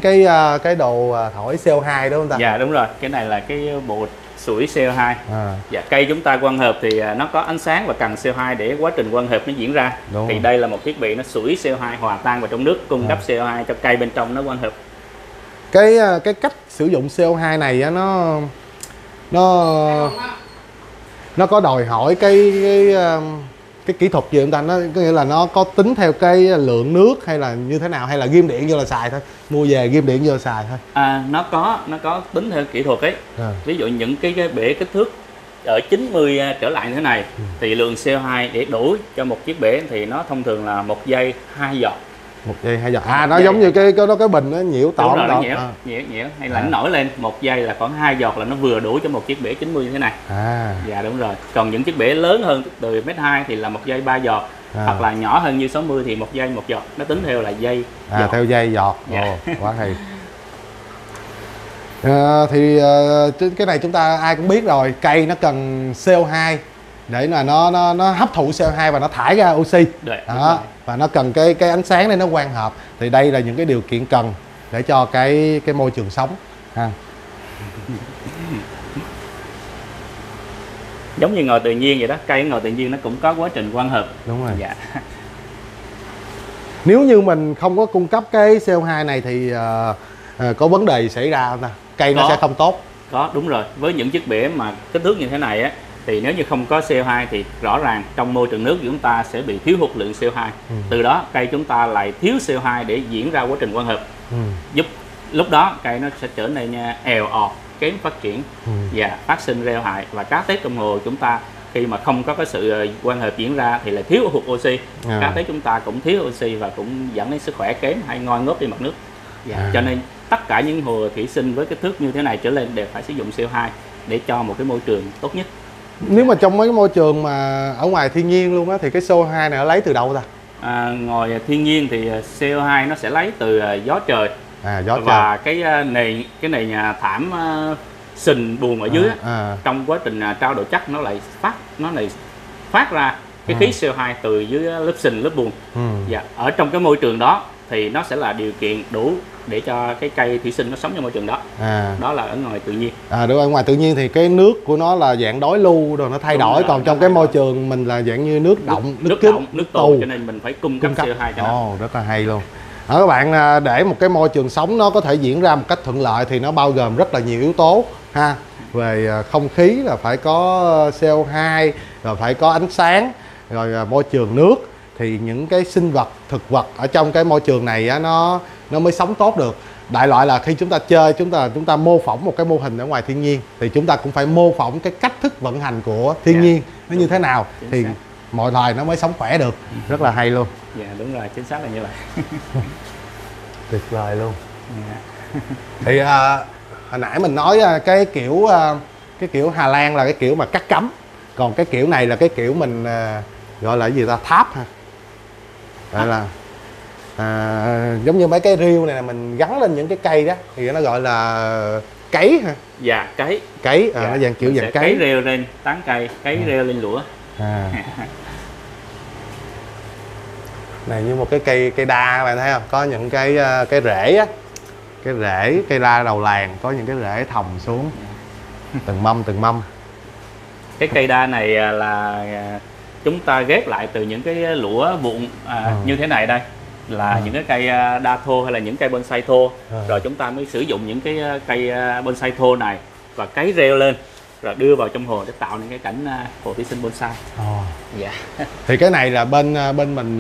cái đồ thổi CO2 đúng không ta? Dạ đúng rồi, cái này là cái bộ sủi CO2. Dạ, cây chúng ta quang hợp thì nó có ánh sáng và cần CO2 để quá trình quang hợp nó diễn ra. Thì đây là một thiết bị nó sủi CO2 hòa tan vào trong nước, cung cấp CO2 cho cây bên trong nó quang hợp. Cái cách sử dụng CO2 này nó có đòi hỏi cái kỹ thuật gì chúng ta, nó có nghĩa là nó có tính theo cái lượng nước hay là như thế nào, hay là ghim điện vô là xài thôi, mua về ghim điện vô xài thôi? Nó có tính theo kỹ thuật ấy. Ví dụ những cái bể kích thước ở 90 trở lại như thế này thì lượng CO2 để đủ cho một chiếc bể thì nó thông thường là 1 giây 2 giọt. 1 giây 2 giọt. Nó giống như cái bình nó nhiễu tỏm nhiễu hay là nó nổi lên. 1 giây là khoảng 2 giọt là nó vừa đủ cho một chiếc bể 90 như thế này. Dạ đúng rồi. Còn những chiếc bể lớn hơn từ 1m2 thì là 1 giây 3 giọt, hoặc là nhỏ hơn như 60 thì 1 giây 1 giọt. Nó tính theo là giây giọt. Theo giây giọt. Quá hay. Thì cái này chúng ta ai cũng biết rồi, cây nó cần CO2 để là nó hấp thụ CO2 và nó thải ra oxy. Đó. Và nó cần cái ánh sáng để nó quang hợp, thì đây là những cái điều kiện cần để cho cái môi trường sống ha. Giống như ngồi tự nhiên vậy đó, cây ngồi tự nhiên nó cũng có quá trình quang hợp. Đúng rồi. Dạ. Nếu như mình không có cung cấp cái CO2 này thì có vấn đề xảy ra không ta? Cây nó sẽ không tốt. Có, đúng rồi. Với những chiếc bể mà kích thước như thế này á, thì nếu như không có CO2 thì rõ ràng trong môi trường nước của chúng ta sẽ bị thiếu hụt lượng CO2. Từ đó cây chúng ta lại thiếu CO2 để diễn ra quá trình quang hợp, giúp lúc đó cây nó sẽ trở nên èo ọt, kém phát triển và phát sinh rêu hại. Và cá tép trong hồ chúng ta khi mà không có cái sự quang hợp diễn ra thì lại thiếu hụt oxy, cá tép chúng ta cũng thiếu oxy và cũng dẫn đến sức khỏe kém hay ngoi ngóp đi mặt nước. Cho nên tất cả những hồ thủy sinh với kích thước như thế này trở lên đều phải sử dụng CO2 để cho một cái môi trường tốt nhất. Nếu mà trong mấy cái môi trường mà ở ngoài thiên nhiên luôn á thì cái CO2 này nó lấy từ đâu ta? Ngoài thiên nhiên thì CO2 nó sẽ lấy từ gió trời. Và cái nền thảm sình buồn ở dưới trong quá trình trao đổi chất nó lại phát ra cái khí CO2 từ dưới lớp sình, lớp buồn. Và ở trong cái môi trường đó thì nó sẽ là điều kiện đủ để cho cái cây thủy sinh nó sống trong môi trường đó. Đó là ở ngoài tự nhiên. Đúng, ở ngoài tự nhiên thì cái nước của nó là dạng đối lưu rồi nó thay đổi, còn trong cái môi trường mình là dạng như nước động, nước tù, cho nên mình phải cung cấp CO2 cho nó. Rất là hay luôn. Các bạn, để một cái môi trường sống nó có thể diễn ra một cách thuận lợi thì nó bao gồm rất là nhiều yếu tố ha. Về không khí là phải có CO2, rồi phải có ánh sáng, rồi môi trường nước, thì những cái sinh vật, thực vật ở trong cái môi trường này á, nó mới sống tốt được. Đại loại là khi chúng ta chơi, chúng ta mô phỏng một cái mô hình ở ngoài thiên nhiên thì chúng ta cũng phải mô phỏng cái cách thức vận hành của thiên nhiên nó như thế nào thì mọi thời nó mới sống khỏe được. Rất là hay luôn. Dạ đúng rồi, chính xác là như vậy. Tuyệt vời luôn. Thì hồi nãy mình nói cái kiểu Hà Lan là cái kiểu mà cắt cắm, còn cái kiểu này là cái kiểu mình gọi là gì ta, tháp ha. Vậy là giống như mấy cái rêu này là mình gắn lên những cái cây đó thì nó gọi là cấy ha. Dạ cấy nó dạng kiểu dạng cấy rêu lên tán cây, cấy rêu lên lũa. Này như một cái cây đa, các bạn thấy không, có những cái rễ á, cái rễ cây đa đầu làng có những cái rễ thòng xuống từng mâm. Cái cây đa này là chúng ta ghép lại từ những cái lũa vụn như thế này đây là những cái cây đa thô hay là những cây bonsai thô, rồi chúng ta mới sử dụng những cái cây bonsai thô này và cấy rêu lên rồi đưa vào trong hồ để tạo nên cái cảnh hồ thủy sinh bonsai. Thì cái này là bên mình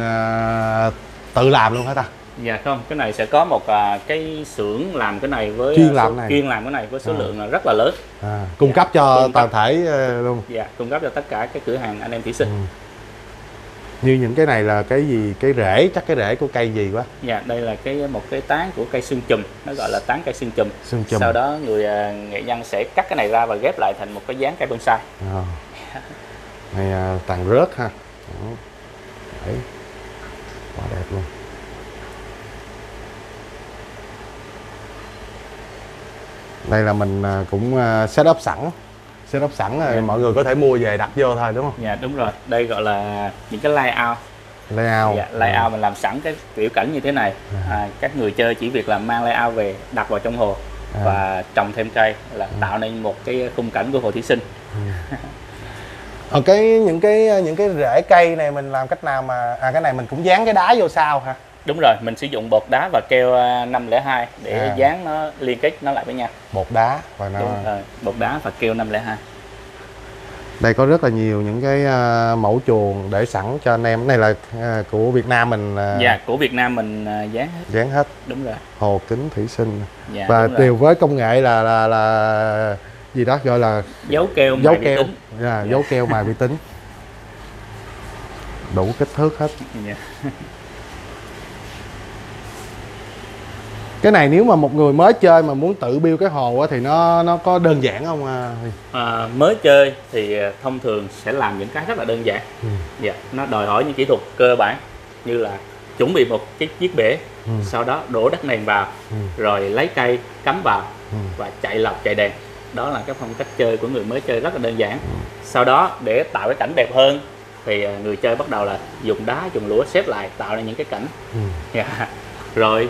tự làm luôn hả ta? Dạ không, cái này sẽ có một cái xưởng làm cái này với chuyên làm cái này với số lượng rất là lớn, cung cấp cho toàn thể luôn. Dạ, cung cấp cho tất cả các cửa hàng anh em thủy sinh. Như những cái này là cái gì, cái rễ, chắc cái rễ của cây gì quá. Dạ, đây là một cái tán của cây xương chùm, nó gọi là tán cây xương chùm. Sau đó nghệ nhân sẽ cắt cái này ra và ghép lại thành một cái dáng cây bonsai. Này tàn rớt ha. Đấy. Quá đẹp luôn. Đây là mình cũng setup sẵn rồi, mọi người có thể mua về đặt vô thôi đúng không? Dạ đúng rồi, đây gọi là những cái layout. Dạ, layout mình làm sẵn cái tiểu cảnh như thế này. Các người chơi chỉ việc là mang layout về đặt vào trong hồ và trồng thêm cây là tạo nên một cái khung cảnh của hồ thủy sinh. Ở những cái rễ cây này mình làm cách nào mà cái này mình cũng dán cái đá vô sao hả? Đúng rồi, mình sử dụng bột đá và keo 502 để dán nó, liên kết nó lại với nhau. Bột đá và bột đá và keo 502. Đây có rất là nhiều những cái mẫu chuồng để sẵn cho anh em. Này là của Việt Nam mình. Dạ, của Việt Nam mình dán hết. Dán hết. Đúng rồi. Hồ kính thủy sinh. Dạ, và điều với công nghệ là gì đó gọi là dấu keo. Dạ, dấu keo mài vi tính. Đủ kích thước hết. Dạ. Cái này nếu mà một người mới chơi mà muốn tự build cái hồ thì nó có đơn giản không? Mới chơi thì thông thường sẽ làm những cái rất là đơn giản. Nó đòi hỏi những kỹ thuật cơ bản như là chuẩn bị một cái chiếc bể, sau đó đổ đất nền vào, rồi lấy cây cắm vào và chạy lọc chạy đèn. Đó là cái phong cách chơi của người mới chơi rất là đơn giản. Sau đó để tạo cái cảnh đẹp hơn thì người chơi bắt đầu là dùng đá, dùng lũa xếp lại tạo ra những cái cảnh. Rồi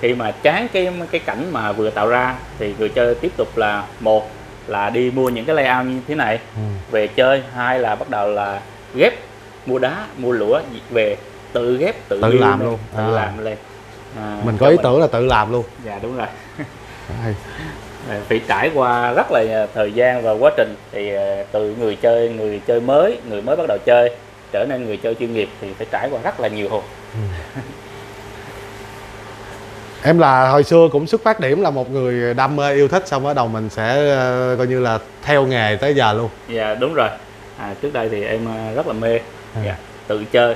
khi mà chán cái cảnh mà vừa tạo ra thì người chơi tiếp tục là một là đi mua những cái layout như thế này về chơi, hai là bắt đầu là ghép, mua đá mua lũa về tự ghép tự làm luôn, tự làm lên Mình có ý tưởng là tự làm luôn. Dạ đúng rồi. Phải trải qua rất là thời gian và quá trình, thì từ người chơi mới, người mới bắt đầu chơi trở nên người chơi chuyên nghiệp thì phải trải qua rất là nhiều hồi. Em là hồi xưa cũng xuất phát điểm là một người đam mê yêu thích, xong bắt đầu mình sẽ coi như là theo nghề tới giờ luôn. Dạ đúng rồi. Trước đây thì em rất là mê, tự chơi.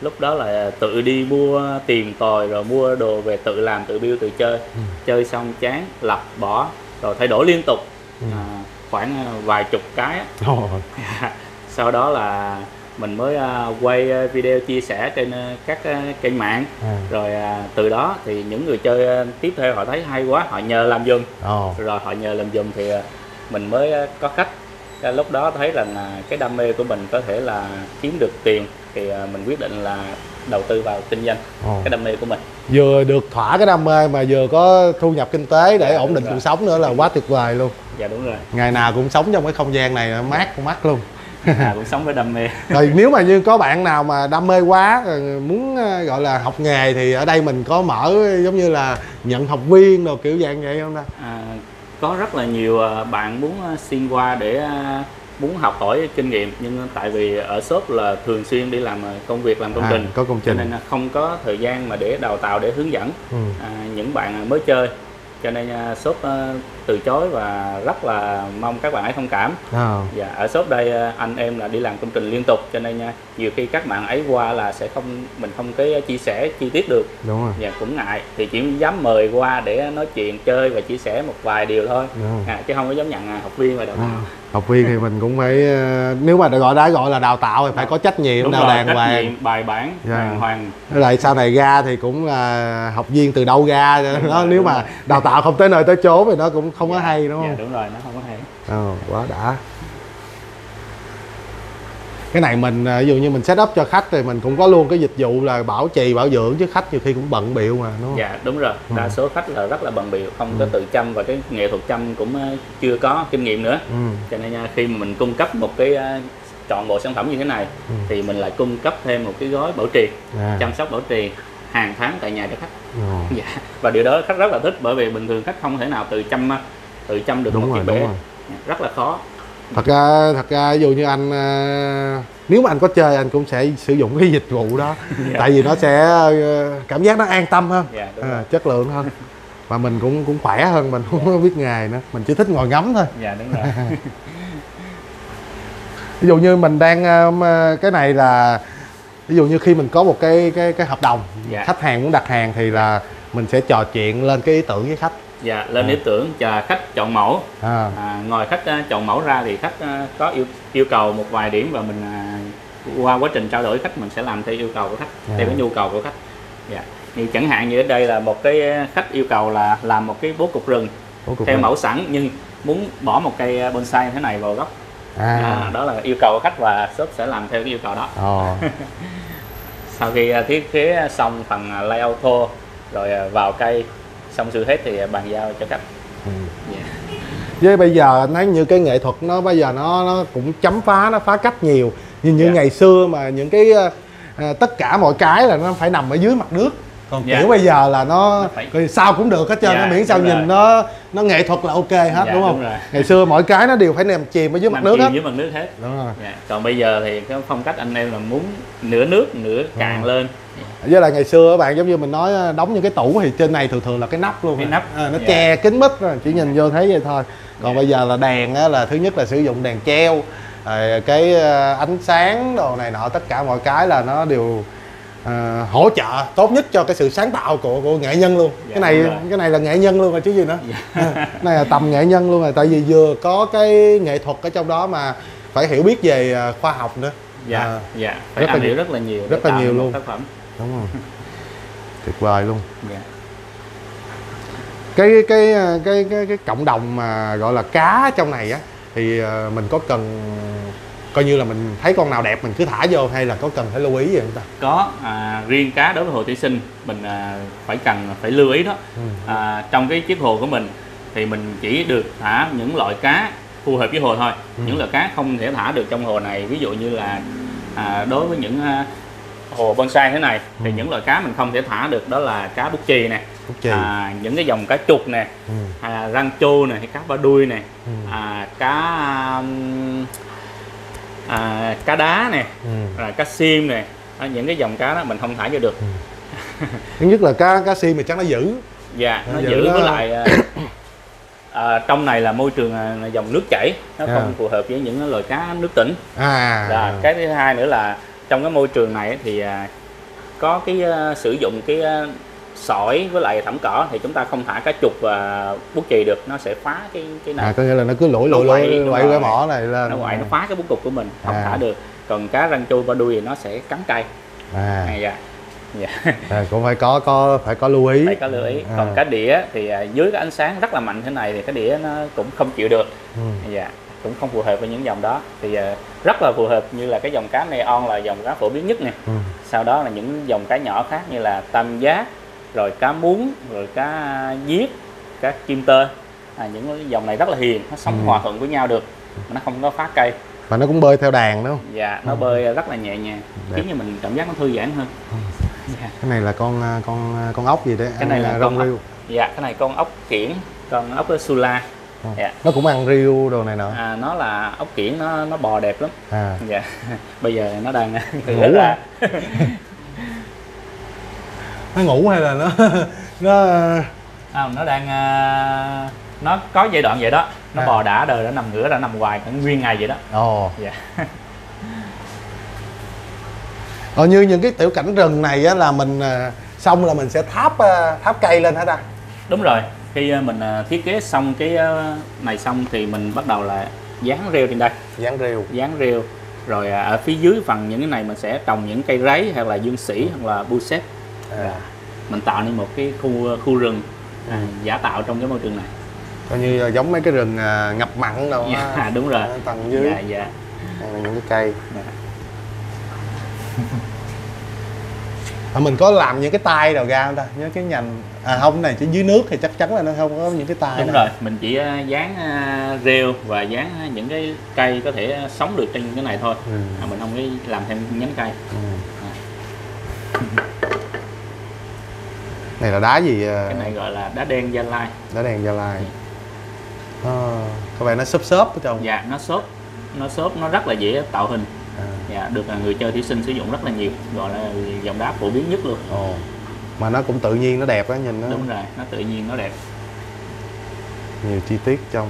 Lúc đó là tự đi mua, tìm tòi rồi mua đồ về tự làm, tự build, tự chơi. Chơi xong chán, lập, bỏ, rồi thay đổi liên tục, khoảng vài chục cái. Sau đó là mình mới quay video chia sẻ trên các kênh mạng. Rồi từ đó thì những người chơi tiếp theo họ thấy hay quá, họ nhờ làm giùm. Rồi họ nhờ làm giùm thì mình mới có khách. Lúc đó thấy rằng cái đam mê của mình có thể là kiếm được tiền, thì mình quyết định là đầu tư vào kinh doanh cái đam mê của mình. Vừa được thỏa cái đam mê mà vừa có thu nhập kinh tế để ổn định cuộc sống nữa là quá tuyệt vời luôn. Dạ đúng rồi. Ngày nào cũng sống trong cái không gian này mát con mắt luôn. Cũng sống với đam mê. Rồi nếu mà như có bạn nào mà đam mê quá muốn gọi là học nghề thì ở đây mình có mở giống như là nhận học viên đồ kiểu dạng vậy không ta? Có rất là nhiều bạn muốn xin qua để muốn học hỏi kinh nghiệm, nhưng tại vì ở shop là thường xuyên đi làm công việc, làm công trình, có công trình, cho nên không có thời gian mà để đào tạo, để hướng dẫn những bạn mới chơi, cho nên shop từ chối và rất là mong các bạn ấy thông cảm. Và ở shop đây anh em là đi làm công trình liên tục, cho nên nhiều khi các bạn ấy qua là sẽ không, mình không có chia sẻ chi tiết được. Đúng rồi. Và cũng ngại thì chỉ dám mời qua để nói chuyện chơi và chia sẻ một vài điều thôi, chứ không có dám nhận học viên và đào tạo. Học viên thì mình cũng phải, nếu mà gọi là đào tạo thì phải có trách nhiệm, đàng hoàng, bài bản, đàng hoàng. Lại sau này ra thì cũng là học viên từ đâu ra đó, nếu mà đào tạo không tới nơi tới chốn thì nó cũng không có hay, đúng không? Dạ đúng rồi, nó không có hay. Quá đã. Cái này mình ví dụ như mình set up cho khách thì mình cũng có luôn cái dịch vụ là bảo trì, bảo dưỡng, chứ khách nhiều khi cũng bận bịu mà, đúng không? Dạ đúng rồi, đa số khách là rất là bận bịu, không có tự chăm, và cái nghệ thuật chăm cũng chưa có kinh nghiệm nữa. Cho nên khi mà mình cung cấp một cái trọn bộ sản phẩm như thế này thì mình lại cung cấp thêm một cái gói bảo trì, chăm sóc bảo trì hàng tháng tại nhà cho khách. Và điều đó khách rất là thích, bởi vì bình thường khách không thể nào tự chăm được một chiếc bể, rất là khó. Thật ra dù như anh, nếu mà anh có chơi anh cũng sẽ sử dụng cái dịch vụ đó. Tại vì nó sẽ cảm giác nó an tâm hơn, chất lượng hơn, và mình cũng khỏe hơn, mình không biết nghề nữa, mình chỉ thích ngồi ngắm thôi. Dạ đúng rồi. Ví dụ như mình đang cái này là, ví dụ như khi mình có một cái hợp đồng, khách hàng muốn đặt hàng thì là mình sẽ trò chuyện lên cái ý tưởng với khách. Dạ, lên ý tưởng, chờ khách chọn mẫu. Ngoài khách chọn mẫu ra thì khách có yêu cầu một vài điểm, và mình qua quá trình trao đổi khách mình sẽ làm theo yêu cầu của khách, theo cái nhu cầu của khách. Dạ. Như chẳng hạn như ở đây là một cái khách yêu cầu là làm một cái bố cục rừng theo mẫu sẵn, nhưng muốn bỏ một cây bonsai như thế này vào góc. Đó là yêu cầu của khách và shop sẽ làm theo cái yêu cầu đó. Sau khi thiết kế xong phần layout thô rồi vào cây xong xuôi hết thì bàn giao cho khách. Với bây giờ anh thấy như cái nghệ thuật nó bây giờ nó cũng chấm phá, nó phá cách nhiều. Như ngày xưa mà những cái tất cả mọi cái là nó phải nằm ở dưới mặt nước. Còn kiểu bây giờ là nó phải... sao cũng được hết trơn, miễn sao nhìn nó nghệ thuật là ok hết, đúng không? Đúng rồi. Ngày xưa mọi cái nó đều phải nằm chìm ở dưới mặt nước hết. Đúng rồi. Còn bây giờ thì cái phong cách anh em là muốn nửa nước nửa càng lên. Với lại ngày xưa các bạn giống như mình nói đóng những cái tủ thì trên này thường là cái nắp luôn, nó che kín mít, chỉ nhìn vô thấy vậy thôi. Còn bây giờ là đèn á, là thứ nhất là sử dụng đèn treo, cái ánh sáng đồ này nọ, tất cả mọi cái là nó đều hỗ trợ tốt nhất cho cái sự sáng tạo của nghệ nhân luôn. Cái này là nghệ nhân luôn rồi chứ gì nữa. Này là tầm nghệ nhân luôn rồi, tại vì vừa có cái nghệ thuật ở trong đó mà phải hiểu biết về khoa học nữa. Phải am hiểu rất là nhiều luôn tác phẩm. Đúng rồi. Tuyệt vời luôn. Cái cộng đồng mà gọi là cá trong này á, thì mình có cần coi như là mình thấy con nào đẹp mình cứ thả vô, hay là có cần phải lưu ý gì không ta? Có, riêng cá đối với hồ thủy sinh mình phải lưu ý đó. Trong cái chiếc hồ của mình thì mình chỉ được thả những loại cá phù hợp với hồ thôi. Những loại cá không thể thả được trong hồ này, ví dụ như là đối với những hồ bonsai thế này thì những loại cá mình không thể thả được đó là cá bút chì nè, những cái dòng cá trục nè, răng trâu nè, cá ba đuôi nè, cá đá nè, cá sim nè, những cái dòng cá đó mình không thả vô được. Thứ nhất là cá sim thì chắc nó giữ. Dạ, nó giữ với lại trong này là môi trường là dòng nước chảy, nó không phù hợp với những loài cá nước tỉnh. Là cái thứ hai nữa là trong cái môi trường này thì có cái sử dụng cái sỏi với lại thảm cỏ thì chúng ta không thả cá trục và bút chì được, nó sẽ phá cái này. Có nghĩa là nó cứ lội cái mỏ này là nó phá cái bút cục của mình, không thả được. Còn cá răng trôi ba đuôi thì nó sẽ cắn cây. Cũng phải có lưu ý. Phải có lưu ý. Còn cá đĩa thì dưới cái ánh sáng rất là mạnh thế này thì cá đĩa nó cũng không chịu được. Cũng không phù hợp với những dòng đó. Thì rất là phù hợp như là cái dòng cá neon là dòng cá phổ biến nhất nè. Sau đó là những dòng cá nhỏ khác như là tam giác, rồi cá muống, rồi cá diếp, cá kim tơ. Những dòng này rất là hiền, nó sống hòa thuận với nhau được, mà nó không có phá cây. Mà nó cũng bơi theo đàn đúng không? Dạ, nó bơi rất là nhẹ nhàng, khiến cho mình cảm giác nó thư giãn hơn. Cái này là con ốc gì đấy? Cái này là con riêu. Dạ, cái này con ốc kiển, con ốc sula. Nó cũng ăn riêu đồ này nọ. Nó là ốc kiển, nó bò đẹp lắm. Dạ. Bây giờ nó đang ngủ ra. Nó ngủ hay là nó không, nó đang nó có giai đoạn vậy đó. Nó bò đã đời, đã nằm ngửa, đã nằm hoài cả nguyên ngày vậy đó. Như những cái tiểu cảnh rừng này á, là mình xong là mình sẽ tháp cây lên hả ta? Đúng rồi, khi mình thiết kế xong cái này xong thì mình bắt đầu là dán rêu trên đây. Dán rêu. Rồi ở phía dưới phần những cái này mình sẽ trồng những cây ráy hoặc là dương sỉ hoặc là bu sét. Mình tạo nên một cái khu rừng giả tạo trong cái môi trường này. Coi như giống mấy cái rừng ngập mặn đâu. Đúng rồi. Tầng dưới. Đây là những cái cây. Mình có làm những cái tay đầu ra không ta? Nhớ cái nhành không, này chỉ dưới nước thì chắc chắn là nó không có những cái tay. Đúng rồi, mình chỉ dán rêu và dán những cái cây có thể sống được trên cái này thôi. Mình không có làm thêm nhánh cây. Này là đá gì? Cái này gọi là đá đen Gia Lai. Có vẻ nó xốp ở trong. Dạ, nó xốp, nó rất là dễ tạo hình. Được người chơi thủy sinh sử dụng rất là nhiều, gọi là dòng đá phổ biến nhất luôn. Mà nó cũng tự nhiên, nó đẹp đó, nhìn nó. Đúng rồi, nó tự nhiên, nó đẹp. Nhiều chi tiết trong.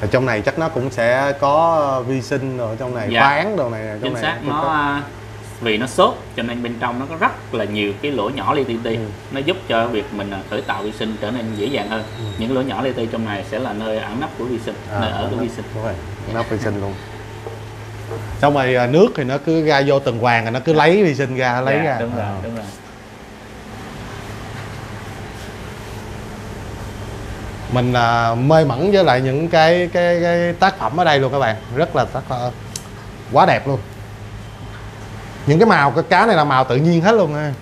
Ở trong này chắc nó cũng sẽ có vi sinh ở trong này, ván đồ này. Chính xác, nó vì nó xốp cho nên bên trong nó có rất là nhiều cái lỗ nhỏ li ti. Nó giúp cho việc mình khởi tạo vi sinh trở nên dễ dàng hơn. Những lỗ nhỏ li ti trong này sẽ là nơi ẩn nấp của vi sinh, nơi ở của vi sinh. Đúng rồi, nắp vi sinh luôn. Xong rồi nước thì nó cứ ra vô từng hoàng rồi nó cứ lấy vi sinh ra, lấy ra. Đúng rồi. Mình mê mẩn với lại những cái tác phẩm ở đây luôn các bạn, rất là quá đẹp luôn. Những cái màu cá này là màu tự nhiên hết luôn ha.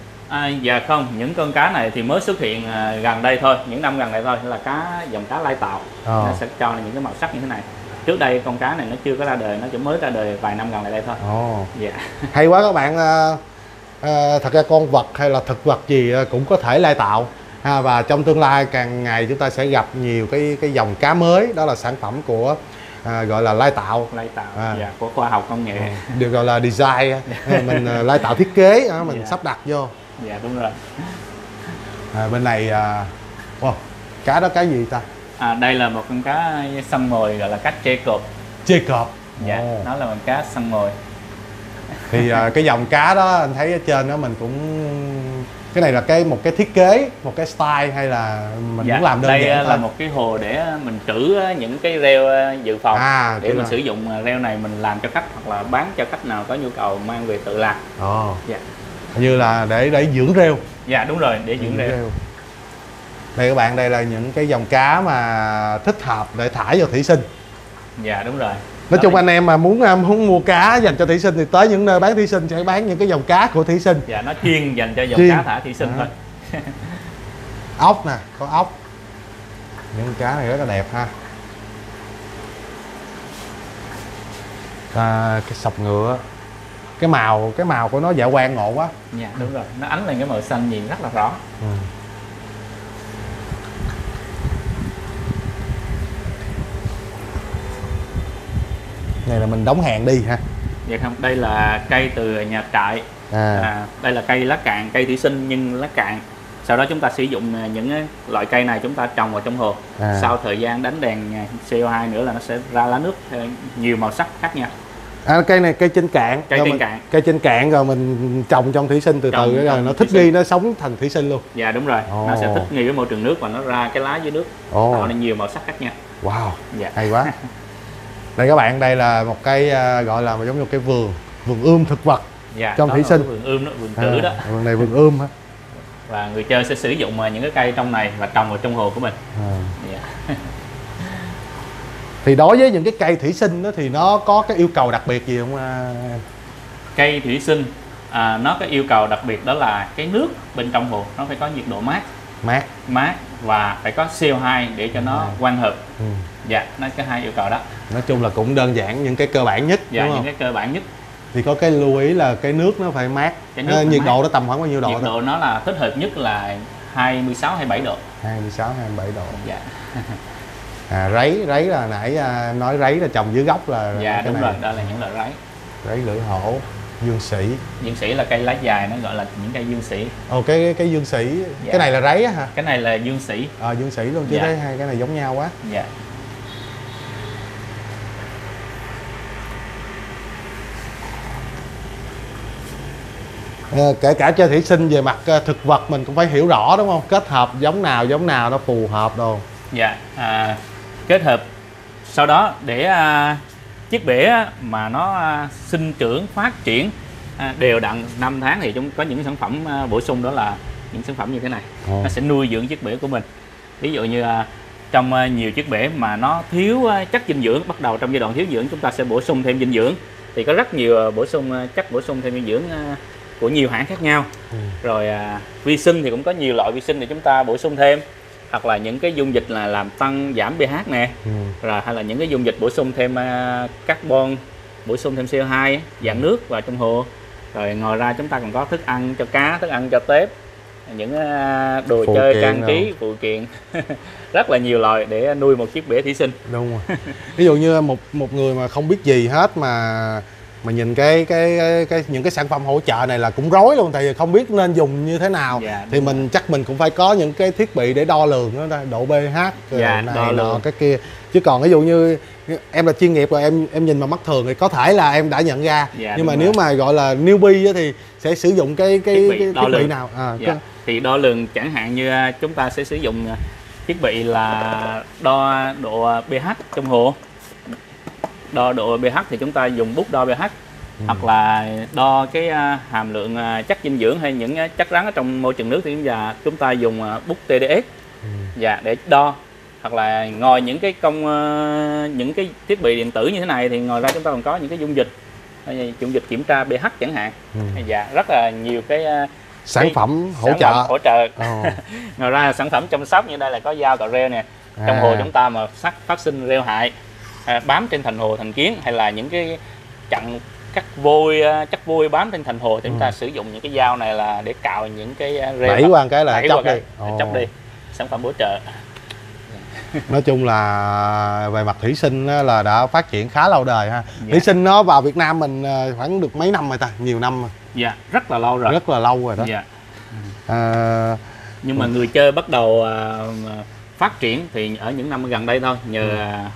Dạ không, những con cá này thì mới xuất hiện gần đây thôi, những năm gần đây thôi, là dòng cá lai tạo. Nó sẽ cho những cái màu sắc như thế này. Trước đây con cá này nó chưa có ra đời, nó chỉ mới ra đời vài năm gần lại đây thôi. Hay quá các bạn. Thật ra con vật hay là thực vật gì cũng có thể lai tạo ha, và trong tương lai càng ngày chúng ta sẽ gặp nhiều cái dòng cá mới, đó là sản phẩm của gọi là lai tạo của khoa học công nghệ, được gọi là design. Mình lai tạo thiết kế, mình sắp đặt vô. Đúng rồi. Bên này cá đó cá gì ta? Đây là một con cá săn mồi gọi là cá trê cọp. Nó là một cá săn mồi. Thì cái dòng cá đó anh thấy ở trên đó mình cũng, cái này là một cái thiết kế, một cái style hay là mình muốn làm đơn giản? Đây là một cái hồ để mình trữ những cái rêu dự phòng, để mình sử dụng rêu này mình làm cho khách hoặc là bán cho khách nào có nhu cầu mang về tự làm. Như là để dưỡng rêu. Đúng rồi, để dưỡng rêu. Đây các bạn, đây là những cái dòng cá mà thích hợp để thả vô thủy sinh. Đúng rồi. Nói chung anh em mà muốn mua cá dành cho thủy sinh thì tới những nơi bán thủy sinh sẽ bán những cái dòng cá của thủy sinh. Nó chuyên dành cho dòng cá thả thủy sinh thôi. Ốc nè, có ốc. Những cá này rất là đẹp ha. Cái sọc ngựa. cái màu của nó dạ quang ngộ quá. Dạ đúng rồi, nó ánh lên cái màu xanh nhìn rất là rõ. Này là mình đóng hàng đi ha? Dạ không, đây là cây từ nhà trại. Đây là cây lá cạn, cây thủy sinh nhưng lá cạn. Sau đó chúng ta sử dụng những loại cây này chúng ta trồng vào trong hồ. Sau thời gian đánh đèn CO2 nữa là nó sẽ ra lá nước nhiều màu sắc khác nhau. Cây này cây trên cạn, cây trên cạn rồi mình trồng trong thủy sinh từ từ rồi nó thích nghi, nó sống thành thủy sinh luôn. Dạ đúng rồi, nó sẽ thích nghi với môi trường nước và nó ra cái lá dưới nước, tạo nên nhiều màu sắc khác nhau. Wow, dạ. Hay quá. Đây các bạn, đây là một cái gọi là giống như cái vườn ươm thực vật, dạ, trong thủy sinh. Vườn ươm đó, vườn tử đó. Vườn này vườn ươm hả? Và người chơi sẽ sử dụng những cái cây trong này và trồng vào trong hồ của mình. Dạ. Thì đối với những cái cây thủy sinh đó thì nó có cái yêu cầu đặc biệt gì không? Cây thủy sinh nó có yêu cầu đặc biệt đó là cái nước bên trong hồ nó phải có nhiệt độ mát và phải có CO2 để cho nó quang hợp. Dạ, nó có hai yêu cầu đó. Nói chung là cũng đơn giản những cái cơ bản nhất. Dạ, đúng không? Những cái cơ bản nhất. Thì có cái lưu ý là cái nước nó phải mát. Nhiệt độ nó tầm khoảng bao nhiêu độ? Nhiệt độ nó là thích hợp nhất là 26 27 độ. 26 27 độ. Dạ. Ráy là nãy nói ráy là trồng dưới gốc là. Dạ đúng rồi, đó là những loại ráy. Ráy lưỡi hổ, dương sĩ. Dương sĩ là cây lá dài, nó gọi là những cây dương sĩ. Ồ, cái dương sĩ, dạ. Cái này là ráy á hả? Cái này là dương sĩ. Dương sĩ luôn chứ, dạ. Thấy hai cái này giống nhau quá. Dạ. Kể cả chơi thủy sinh về mặt thực vật mình cũng phải hiểu rõ đúng không? Kết hợp giống nào nó phù hợp đồ. Dạ, kết hợp. Sau đó để chiếc bể mà nó sinh trưởng, phát triển đều đặn 5 tháng thì chúng có những sản phẩm bổ sung, đó là những sản phẩm như thế này. Nó sẽ nuôi dưỡng chiếc bể của mình. Ví dụ như trong nhiều chiếc bể mà nó thiếu chất dinh dưỡng, bắt đầu trong giai đoạn thiếu dưỡng chúng ta sẽ bổ sung thêm dinh dưỡng. Thì có rất nhiều chất bổ sung thêm dinh dưỡng của nhiều hãng khác nhau. Rồi vi sinh thì cũng có nhiều loại vi sinh để chúng ta bổ sung thêm, hoặc là những cái dung dịch là làm tăng giảm pH nè, rồi hay là những cái dung dịch bổ sung thêm carbon, bổ sung thêm CO2 dạng nước vào trong hồ. Rồi ngoài ra chúng ta còn có thức ăn cho cá, thức ăn cho tép, những đồ phụ chơi trang trí, phụ kiện rất là nhiều loại để nuôi một chiếc bể thủy sinh. Đúng rồi. Ví dụ như một người mà không biết gì hết mà nhìn những cái sản phẩm hỗ trợ này là cũng rối luôn, tại vì không biết nên dùng như thế nào. Dạ, thì mình chắc mình cũng phải có những cái thiết bị để đo lường đó, độ pH, dạ, này nọ cái kia. Chứ còn ví dụ như em là chuyên nghiệp rồi, em nhìn mà mắt thường thì có thể là em đã nhận ra, dạ, nhưng mà nếu mà gọi là newbie thì sẽ sử dụng cái thiết bị nào? Thì đo lường chẳng hạn như chúng ta sẽ sử dụng thiết bị là đo độ pH trong hồ. Đo độ pH thì chúng ta dùng bút đo pH, hoặc là đo cái hàm lượng chất dinh dưỡng hay những chất rắn ở trong môi trường nước thì chúng ta dùng bút TDS dạ, để đo. Hoặc là ngoài những cái thiết bị điện tử như thế này thì ngoài ra chúng ta còn có những cái dung dịch kiểm tra pH chẳng hạn. Dạ, rất là nhiều cái sản phẩm hỗ trợ. Ngoài ra sản phẩm chăm sóc như đây là có dao cạo rêu nè. Trong hồ chúng ta mà phát sinh rêu hại bám trên thành hồ thành kiến, hay là những cái chặn chất vôi bám trên thành hồ thì chúng ta sử dụng những cái dao này là để cạo những cái rêu. Đẩy qua cái là chóc đi. Sản phẩm bổ trợ. Nói chung là về mặt thủy sinh là đã phát triển khá lâu đời ha. Dạ. Thủy sinh nó vào Việt Nam mình khoảng được mấy năm rồi ta? Nhiều năm rồi. Dạ, rất là lâu rồi. Rất là lâu rồi đó. Dạ. Nhưng mà người chơi bắt đầu phát triển thì ở những năm gần đây thôi, nhờ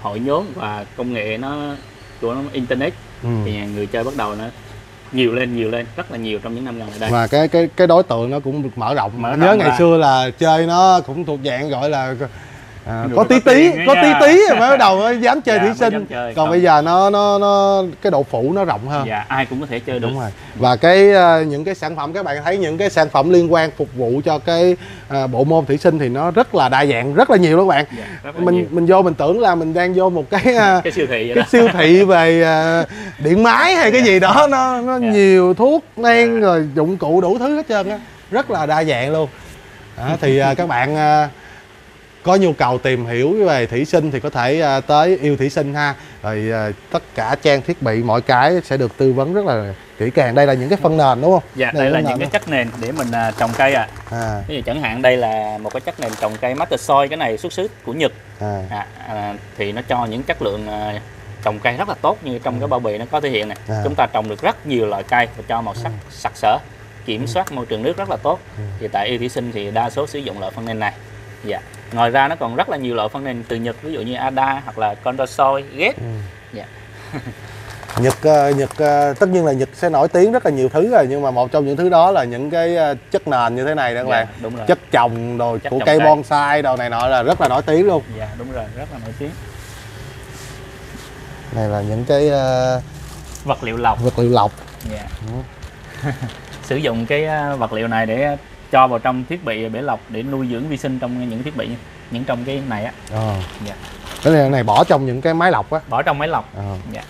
hội nhóm và công nghệ của nó internet thì người chơi bắt đầu nó nhiều lên rất là nhiều trong những năm gần đây, và cái đối tượng nó cũng được mở rộng. Nhớ ngày xưa là chơi nó cũng thuộc dạng gọi là có tí mới bắt đầu dám chơi thủy sinh. Còn bây giờ nó cái độ phủ nó rộng hơn. Dạ, ai cũng có thể chơi được. Đúng rồi. Và những cái sản phẩm, các bạn thấy những cái sản phẩm liên quan phục vụ cho cái bộ môn thủy sinh thì nó rất là đa dạng, rất là nhiều đó các bạn. Dạ, mình vô mình tưởng là mình đang vô một cái siêu thị về điện máy hay cái gì đó, nó nhiều thuốc men rồi dụng cụ đủ thứ hết trơn á, rất là đa dạng luôn. Thì các bạn có nhu cầu tìm hiểu về thủy sinh thì có thể tới Yêu Thủy Sinh ha. Rồi tất cả trang thiết bị mọi cái sẽ được tư vấn rất là kỹ càng. Đây là những cái phân nền đúng không? Dạ, đây là những cái chất nền để mình trồng cây ạ. Ví dụ chẳng hạn đây là một cái chất nền trồng cây Mattersoil, cái này xuất xứ của Nhật. Thì nó cho những chất lượng trồng cây rất là tốt, như trong cái bao bì nó có thể hiện này. Chúng ta trồng được rất nhiều loại cây và cho màu sắc sặc sỡ, kiểm soát môi trường nước rất là tốt. Thì tại Yêu Thủy Sinh thì đa số sử dụng loại phân nền này. Dạ. Ngoài ra nó còn rất là nhiều loại phân nền từ Nhật, ví dụ như Ada hoặc là Mattersoil, ghét. Dạ. Nhật tất nhiên là Nhật sẽ nổi tiếng rất là nhiều thứ rồi, nhưng mà một trong những thứ đó là những cái chất nền như thế này đó các bạn. Đúng rồi. Chất trồng đồ của cây bonsai đồ này nọ là rất là nổi tiếng luôn. Dạ đúng rồi, rất là nổi tiếng. Này là những cái vật liệu lọc. Dạ. Sử dụng cái vật liệu này để cho vào trong thiết bị bể lọc để nuôi dưỡng vi sinh trong những thiết bị, những trong cái này á. Dạ. Cái này bỏ trong những cái máy lọc á. Bỏ trong máy lọc. Dạ.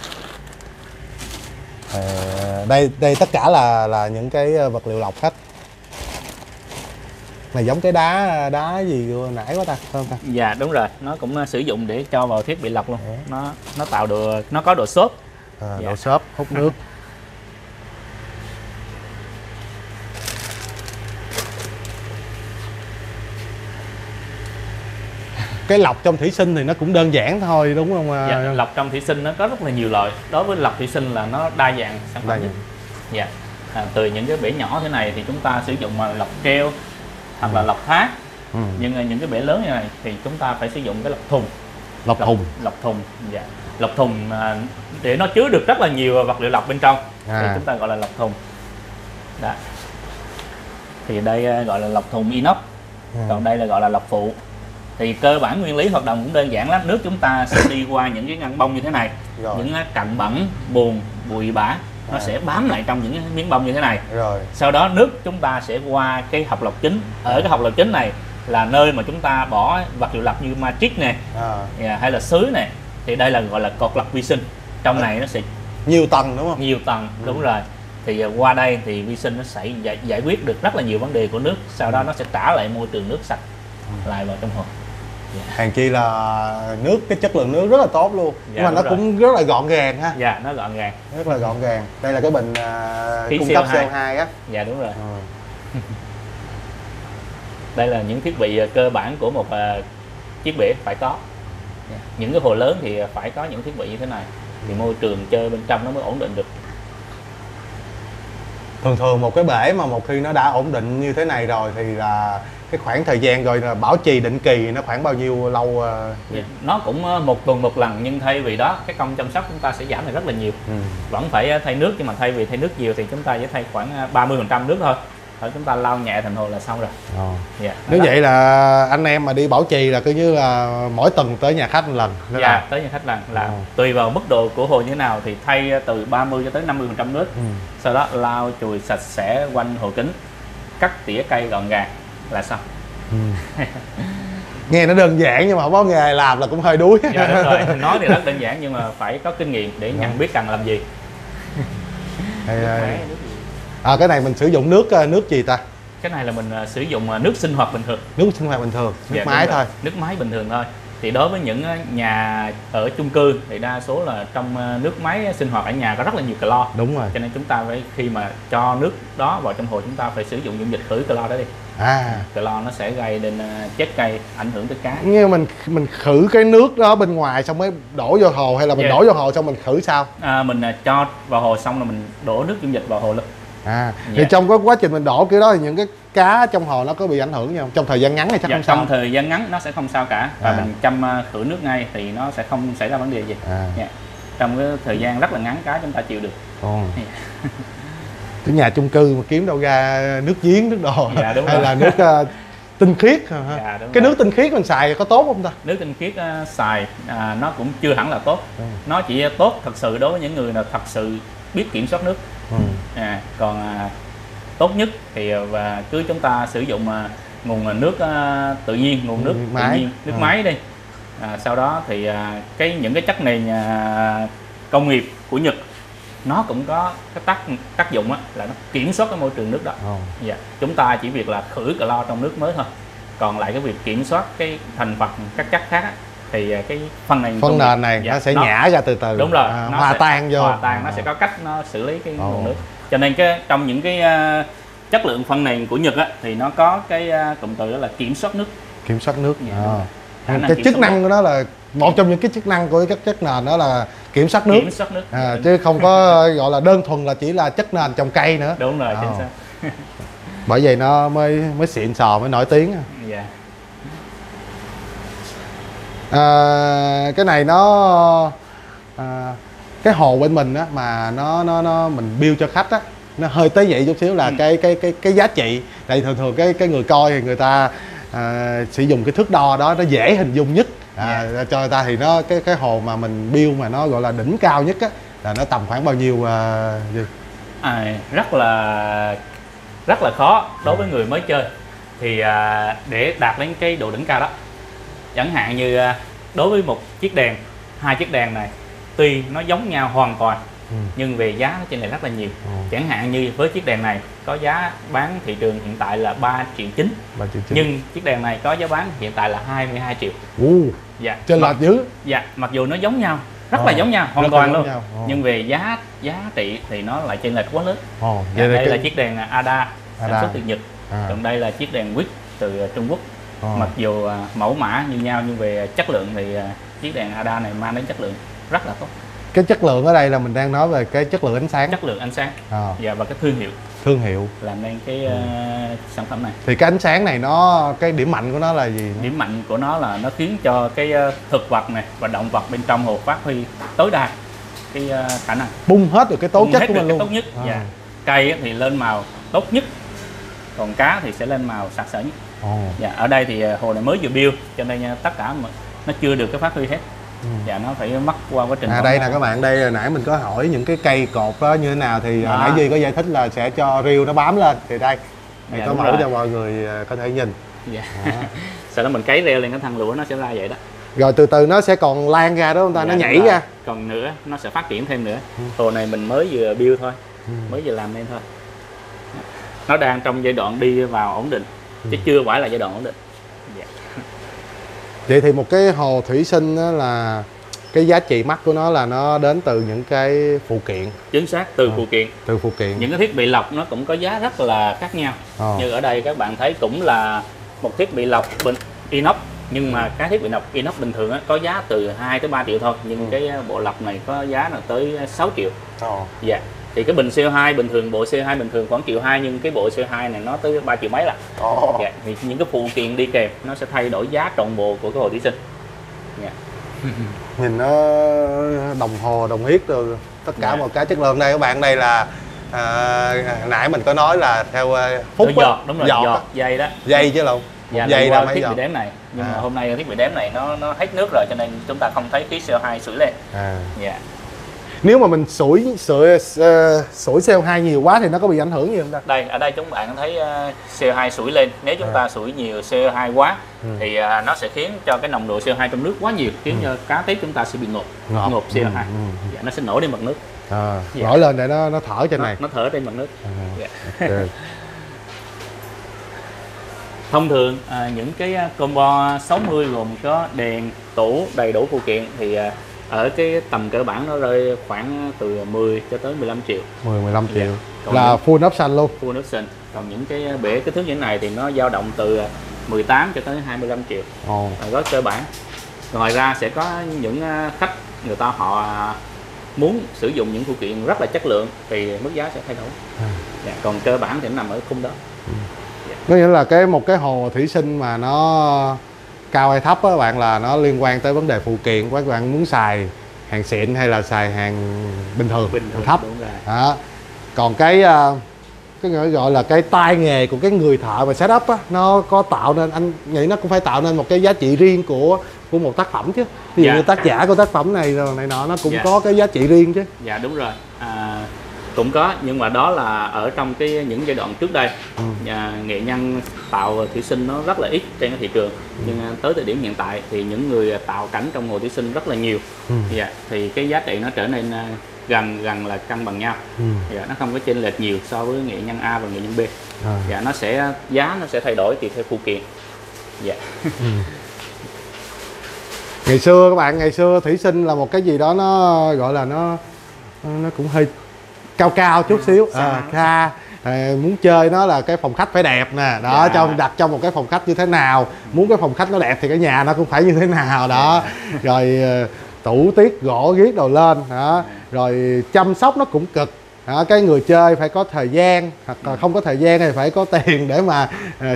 Đây tất cả là những cái vật liệu lọc hết. Này giống cái đá gì nãy quá ta, không ta? Dạ đúng rồi, nó cũng sử dụng để cho vào thiết bị lọc luôn. Nó tạo được, nó có độ xốp. Độ xốp hút nước. Cái lọc trong thủy sinh thì nó cũng đơn giản thôi đúng không? Dạ, lọc trong thủy sinh nó có rất là nhiều loại. Đối với lọc thủy sinh là nó đa dạng sản phẩm. Dạ. Từ những cái bể nhỏ thế này thì chúng ta sử dụng lọc keo hoặc là lọc thác. Nhưng những cái bể lớn như này thì chúng ta phải sử dụng cái lọc thùng. Lọc thùng. Dạ. Lọc thùng để nó chứa được rất là nhiều vật liệu lọc bên trong thì chúng ta gọi là lọc thùng. Đó. Thì đây gọi là lọc thùng inox. Còn đây là gọi là lọc phụ. Thì cơ bản nguyên lý hoạt động cũng đơn giản lắm. Nước chúng ta sẽ đi qua những cái ngăn bông như thế này. Rồi. Những cặn bẩn, bùn, bụi bã nó sẽ bám lại trong những miếng bông như thế này. Rồi. Sau đó nước chúng ta sẽ qua cái hộc lọc chính. Ở cái hộc lọc chính này là nơi mà chúng ta bỏ vật liệu lọc như matrix nè, hay là sứ nè. Thì đây là gọi là cột lọc vi sinh. Trong này nó sẽ nhiều tầng đúng không? Nhiều tầng, đúng rồi. Thì qua đây thì vi sinh nó sẽ giải quyết được rất là nhiều vấn đề của nước. Sau đó nó sẽ trả lại môi trường nước sạch lại vào trong hồ. Hàng chi là nước, cái chất lượng nước rất là tốt luôn. Nhưng mà nó cũng rất là gọn gàng ha. Dạ, nó gọn gàng. Rất là gọn gàng. Đây là cái bình cung cấp CO2 á. Dạ đúng rồi. Đây là những thiết bị cơ bản của một chiếc bể phải có. Những cái hồ lớn thì phải có những thiết bị như thế này thì môi trường chơi bên trong nó mới ổn định được. Thường một cái bể mà một khi nó đã ổn định như thế này rồi thì là cái khoảng thời gian rồi là bảo trì định kỳ nó khoảng bao nhiêu lâu? Nó cũng một tuần một lần, nhưng thay vì đó cái công chăm sóc chúng ta sẽ giảm lại rất là nhiều. Vẫn phải thay nước, nhưng mà thay vì thay nước nhiều thì chúng ta chỉ thay khoảng 30% nước thôi. Thôi chúng ta lau nhẹ thành hồ là xong rồi. Nếu vậy là anh em mà đi bảo trì là cứ như là mỗi tuần tới nhà khách một lần. Dạ, tới nhà khách lần là tùy vào mức độ của hồ như thế nào thì thay từ 30 cho tới 50% nước. Sau đó lau chùi sạch sẽ quanh hồ kính, cắt tỉa cây gọn gàng là xong. Nghe nó đơn giản nhưng mà không có nghề làm là cũng hơi đuối. Dạ, đúng rồi. Nói thì rất đơn giản nhưng mà phải có kinh nghiệm để nhận biết cần làm gì. Cái này mình sử dụng nước gì ta? Cái này là mình sử dụng nước sinh hoạt bình thường. Nước sinh hoạt bình thường, nước máy thôi. Nước máy bình thường thôi. Thì đối với những nhà ở chung cư thì đa số là trong nước máy sinh hoạt ở nhà có rất là nhiều clo. Đúng rồi. Cho nên chúng ta phải, khi mà cho nước đó vào trong hồ, chúng ta phải sử dụng dung dịch khử clo đó đi. Clo nó sẽ gây đến chết cây, ảnh hưởng tới cá. Như mình khử cái nước đó bên ngoài xong mới đổ vô hồ, hay là mình đổ vô hồ xong mình khử sao? Mình cho vào hồ xong là mình đổ nước dung dịch vào hồ luôn. Thì trong cái quá trình mình đổ kiểu đó thì những cái cá trong hồ nó có bị ảnh hưởng không? Trong thời gian ngắn thì chắc không sao. Trong thời gian ngắn nó sẽ không sao cả. Và mình chăm khử nước ngay thì nó sẽ không xảy ra vấn đề gì. Trong cái thời gian rất là ngắn cá chúng ta chịu được. Cái nhà chung cư mà kiếm đâu ra nước giếng, nước đồ hay là nước tinh khiết. Cái nước tinh khiết mình xài có tốt không ta? Nước tinh khiết xài nó cũng chưa hẳn là tốt. Nó chỉ tốt thật sự đối với những người nào thật sự biết kiểm soát nước. Còn tốt nhất thì cứ chúng ta sử dụng nguồn nước tự nhiên, nguồn nước tự nhiên, nước máy đi. Sau đó thì những cái chất nền công nghiệp của Nhật nó cũng có cái tác dụng là nó kiểm soát cái môi trường nước đó. Chúng ta chỉ việc là khử clo trong nước mới thôi. còn lại cái việc kiểm soát cái thành phần các chất khác á, thì cái phần này nền này dạ, nó sẽ nhả ra từ từ, đúng rồi, nó hòa tan vô, hòa tan nó sẽ có cách nó xử lý cái nguồn nước. Cho nên cái trong những cái chất lượng phân nền của Nhật á, thì nó có cái cụm từ đó là kiểm soát nước, kiểm soát nước. Cái chức năng của nó là một trong những cái chức năng của các chất nền đó là kiểm soát nước, chứ không có gọi là đơn thuần là chỉ là chất nền trồng cây nữa. Đúng rồi, chính xác. Bởi vậy nó mới xịn sò, mới nổi tiếng. Dạ. Cái này nó cái hồ bên mình á mà nó mình build cho khách á, nó hơi tế nhị chút xíu là cái giá trị. Tại thường cái người coi thì người ta sử dụng cái thước đo đó nó dễ hình dung nhất. Cho người ta thì nó cái hồ mà mình build mà nó gọi là đỉnh cao nhất á, là nó tầm khoảng bao nhiêu gì? Rất là khó đối với người mới chơi. Thì để đạt đến cái độ đỉnh cao đó, chẳng hạn như đối với một chiếc đèn, hai chiếc đèn này tuy nó giống nhau hoàn toàn nhưng về giá nó trên này rất là nhiều. Chẳng hạn như với chiếc đèn này có giá bán thị trường hiện tại là 3,9 triệu, nhưng chiếc đèn này có giá bán hiện tại là 22 triệu. Dạ, trên lệch dữ. Dạ, mặc dù nó giống nhau, rất là giống nhau, hoàn toàn luôn, nhưng về giá trị thì nó lại chênh lệch quá lớn. Đây là chiếc đèn Ada sản xuất từ Nhật, còn đây là chiếc đèn Wix từ Trung Quốc. Mặc dù mẫu mã như nhau nhưng về chất lượng thì chiếc đèn Ada này mang đến chất lượng rất là tốt. Cái chất lượng ở đây là mình đang nói về cái chất lượng ánh sáng, dạ, và cái thương hiệu làm nên cái sản phẩm này. Thì cái ánh sáng này nó, cái điểm mạnh của nó là gì? Điểm mạnh của nó là nó khiến cho cái thực vật này và động vật bên trong hồ phát huy tối đa cái khả năng bung hết được cái tố chất của mình luôn, tốt nhất. Dạ. Cây thì lên màu tốt nhất, còn cá thì sẽ lên màu sặc sỡ nhất. Dạ, ở đây thì hồ này mới vừa build cho nên tất cả nó chưa được cái phát huy hết. Dạ, nó phải mất qua quá trình. Đây nè các bạn, đây nãy mình có hỏi những cái cây cột đó như thế nào thì nãy Duy có giải thích là sẽ cho rêu nó bám lên, thì đây thì có mẫu cho mọi người có thể nhìn. Sau đó mình cấy rêu lên cái thân lũa nó sẽ ra vậy đó. Rồi từ từ nó sẽ còn lan ra, đúng không ta? Nó nhảy ra còn nữa, nó sẽ phát triển thêm nữa. Hồ này mình mới vừa build thôi, mới vừa làm nên thôi, nó đang trong giai đoạn đi vào ổn định chứ chưa phải là giai đoạn ổn định. Vậy thì một cái hồ thủy sinh đó là cái giá trị mắc của nó là nó đến từ những cái phụ kiện. Chính xác, từ phụ kiện. Từ phụ kiện. Những cái thiết bị lọc nó cũng có giá rất là khác nhau. Như ở đây các bạn thấy cũng là một thiết bị lọc inox, nhưng mà cái thiết bị lọc inox bình thường đó, có giá từ 2 tới 3 triệu thôi, nhưng cái bộ lọc này có giá là tới 6 triệu. Dạ. Thì cái bình CO2 bình thường, bộ CO2 bình thường khoảng 1,2 triệu, nhưng cái bộ CO2 này nó tới 3 triệu mấy là. Dạ, thì những cái phụ kiện đi kèm nó sẽ thay đổi giá trọn bộ của cái hồ thủy sinh. Nhìn nó đồng hồ, đồng huyết rồi tất cả một cái chất lượng. Đây các bạn, đây là nãy mình có nói là theo phút đó, giọt, đúng rồi, giọt dây đó, dây chứ lộn. Dạ, dây là mấy thiết bị đếm này, nhưng mà hôm nay thiết bị đếm này nó hết nước rồi cho nên chúng ta không thấy khí CO2 sủi lên. Nếu mà mình sủi CO2 nhiều quá thì nó có bị ảnh hưởng gì không ta? Đây, ở đây chúng bạn thấy CO2 sủi lên. Nếu chúng ta sủi nhiều CO2 quá thì nó sẽ khiến cho cái nồng độ CO2 trong nước quá nhiều, khiến cho cá tiếp chúng ta sẽ bị ngộp CO2. Dạ, nó sẽ nổi lên mặt nước. Nổi lên để nó thở trên này. Nó thở trên mặt nước. Thông thường những cái combo 60 gồm có đèn, tủ đầy đủ phụ kiện thì ở cái tầm cơ bản nó rơi khoảng từ 10 cho tới 15 triệu. 10-15 triệu. Dạ. Là full option luôn. Full option. Còn những cái bể kích thước như thế này thì nó dao động từ 18 cho tới 25 triệu. Gói cơ bản. Ngoài ra sẽ có những khách người ta họ muốn sử dụng những phụ kiện rất là chất lượng thì mức giá sẽ thay đổi. Dạ. Còn cơ bản thì nó nằm ở khung đó. Có nghĩa là một cái hồ thủy sinh mà nó cao hay thấp các bạn là nó liên quan tới vấn đề phụ kiện. Các bạn muốn xài hàng xịn hay là xài hàng bình thường thấp đó. Còn cái gọi là cái tay nghề của cái người thợ và setup á, nó có tạo nên, anh nghĩ nó cũng phải tạo nên một cái giá trị riêng của một tác phẩm chứ. Ví dụ như tác giả của tác phẩm này rồi này nọ, nó cũng có cái giá trị riêng chứ. Dạ, đúng rồi. Cũng có, nhưng mà đó là ở trong những giai đoạn trước đây. Nghệ nhân tạo thủy sinh nó rất là ít trên cái thị trường, nhưng tới thời điểm hiện tại thì những người tạo cảnh trong hồ thủy sinh rất là nhiều. Thì cái giá trị nó trở nên gần là cân bằng nhau. Nó không có chênh lệch nhiều so với nghệ nhân A và nghệ nhân B. Nó sẽ thay đổi tùy theo phụ kiện. Dạ. Ngày xưa các bạn, ngày xưa thủy sinh là một cái gì đó nó gọi là nó cũng hơi cao cao chút xíu, muốn chơi nó là cái phòng khách phải đẹp nè đó, trong đặt trong một cái phòng khách như thế nào, muốn cái phòng khách nó đẹp thì cái nhà nó cũng phải như thế nào đó, rồi tủ tiết gỗ ghiết đầu lên đó, rồi chăm sóc nó cũng cực. Cái người chơi phải có thời gian, hoặc là không có thời gian thì phải có tiền để mà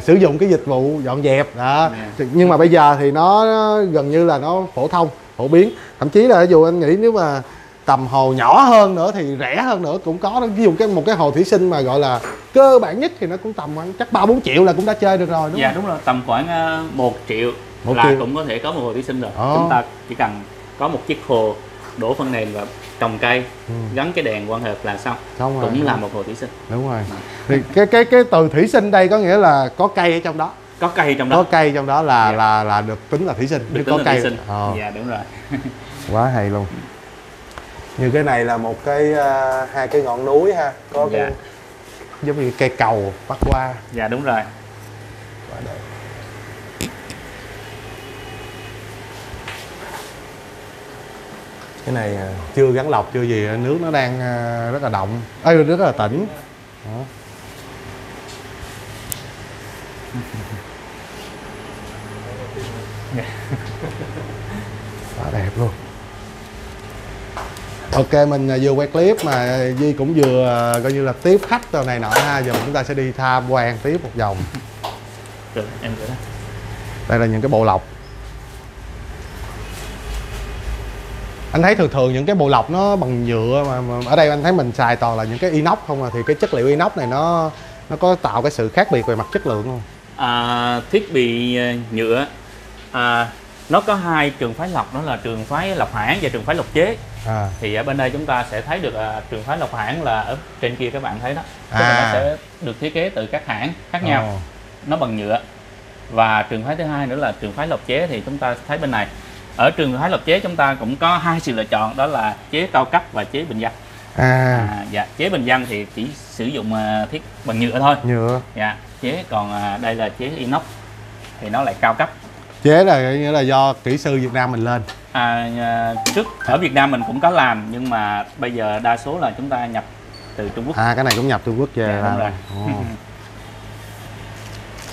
sử dụng cái dịch vụ dọn dẹp đó. Nhưng mà bây giờ thì nó gần như là nó phổ thông, phổ biến. Thậm chí là ví dụ anh nghĩ nếu mà tầm hồ nhỏ hơn nữa thì rẻ hơn nữa cũng có đó. Ví dụ một cái hồ thủy sinh mà gọi là cơ bản nhất thì nó cũng tầm khoảng chắc 3-4 triệu là cũng đã chơi được rồi, đúng không? Dạ đúng rồi, tầm khoảng 1 triệu cũng có thể có một hồ thủy sinh rồi. Chúng ta chỉ cần có một chiếc hồ, đổ phân nền và trồng cây, gắn cái đèn quang hợp là xong, cũng là một hồ thủy sinh. Đúng rồi. Thì cái từ thủy sinh đây có nghĩa là có cây ở trong đó. Có cây trong đó. Có cây trong đó là được tính là thủy sinh. Được tính là thủy sinh. Dạ đúng rồi. Quá hay luôn. Như cái này là một cái hai cái ngọn núi ha, có cái giống như cây cầu bắc qua. Dạ đúng rồi. Quá đẹp. Cái này chưa gắn lọc chưa gì, nước nó đang rất là động, rất là tĩnh. Đó. Quá đẹp luôn. Ok, mình vừa quay clip mà Duy cũng vừa coi như là tiếp khách rồi này nọ ha. Giờ chúng ta sẽ đi tham quan tiếp một vòng. Đây là những cái bộ lọc. Anh thấy thường thường những cái bộ lọc nó bằng nhựa mà ở đây anh thấy mình xài toàn là những cái inox không à, thì cái chất liệu inox này nó có tạo cái sự khác biệt về mặt chất lượng không? Thiết bị nhựa nó có hai trường phái lọc, đó là trường phái lọc hãng và trường phái lọc chế. Thì ở bên đây chúng ta sẽ thấy được trường phái lọc hãng là ở trên kia các bạn thấy đó, nó sẽ được thiết kế từ các hãng khác nhau, nó bằng nhựa. Và trường phái thứ hai nữa là trường phái lọc chế, thì chúng ta thấy bên này. Ở trường phái lọc chế chúng ta cũng có hai sự lựa chọn, đó là chế cao cấp và chế bình dân. Dạ, chế bình dân thì chỉ sử dụng thiết bằng nhựa thôi. Nhựa. Dạ, chế còn đây là chế inox thì nó lại cao cấp. Chế là nghĩa là do kỹ sư Việt Nam mình lên. Trước ở Việt Nam mình cũng có làm nhưng mà bây giờ đa số là chúng ta nhập từ Trung Quốc. Cái này cũng nhập Trung Quốc về. Dạ, đúng rồi.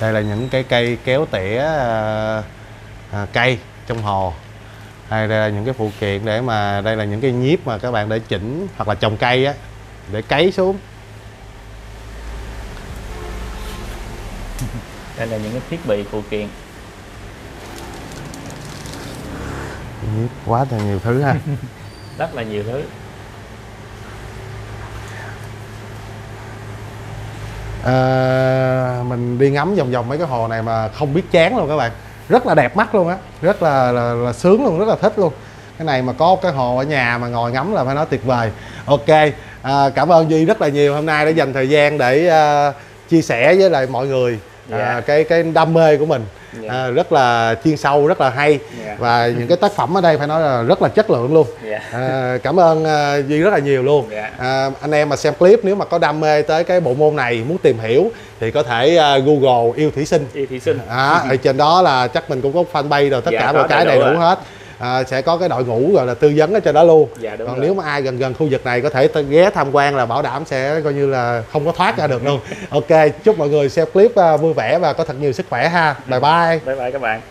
Đây là những cái cây kéo tỉa cây trong hồ. Đây là những cái phụ kiện để mà đây là những cái nhíp mà các bạn để chỉnh hoặc là trồng cây á, để cấy xuống. Đây là những cái thiết bị phụ kiện. Nhíp quá là nhiều thứ ha. Rất là nhiều thứ. Mình đi ngắm vòng vòng mấy cái hồ này mà không biết chán luôn các bạn. Rất là đẹp mắt luôn á, rất là sướng luôn, rất là thích luôn. Cái này mà có cái hồ ở nhà mà ngồi ngắm là phải nói tuyệt vời. Ok, cảm ơn Duy rất là nhiều hôm nay đã dành thời gian để chia sẻ với lại mọi người cái đam mê của mình, rất là chuyên sâu, rất là hay, và những cái tác phẩm ở đây phải nói là rất là chất lượng luôn. Cảm ơn Duy rất là nhiều luôn. Anh em mà xem clip nếu mà có đam mê tới cái bộ môn này, muốn tìm hiểu thì có thể Google Yêu Thuỷ Sinh. Yêu Thuỷ Sinh. Ở trên đó là chắc mình cũng có fanpage rồi, tất cả mọi cái đầy đủ hết. Sẽ có cái đội ngũ gọi là tư vấn ở trên đó luôn. Còn nếu mà ai gần khu vực này có thể ghé tham quan là bảo đảm sẽ coi như là không có thoát ra được luôn. Ok, chúc mọi người xem clip vui vẻ và có thật nhiều sức khỏe ha. Bye bye. Bye bye các bạn.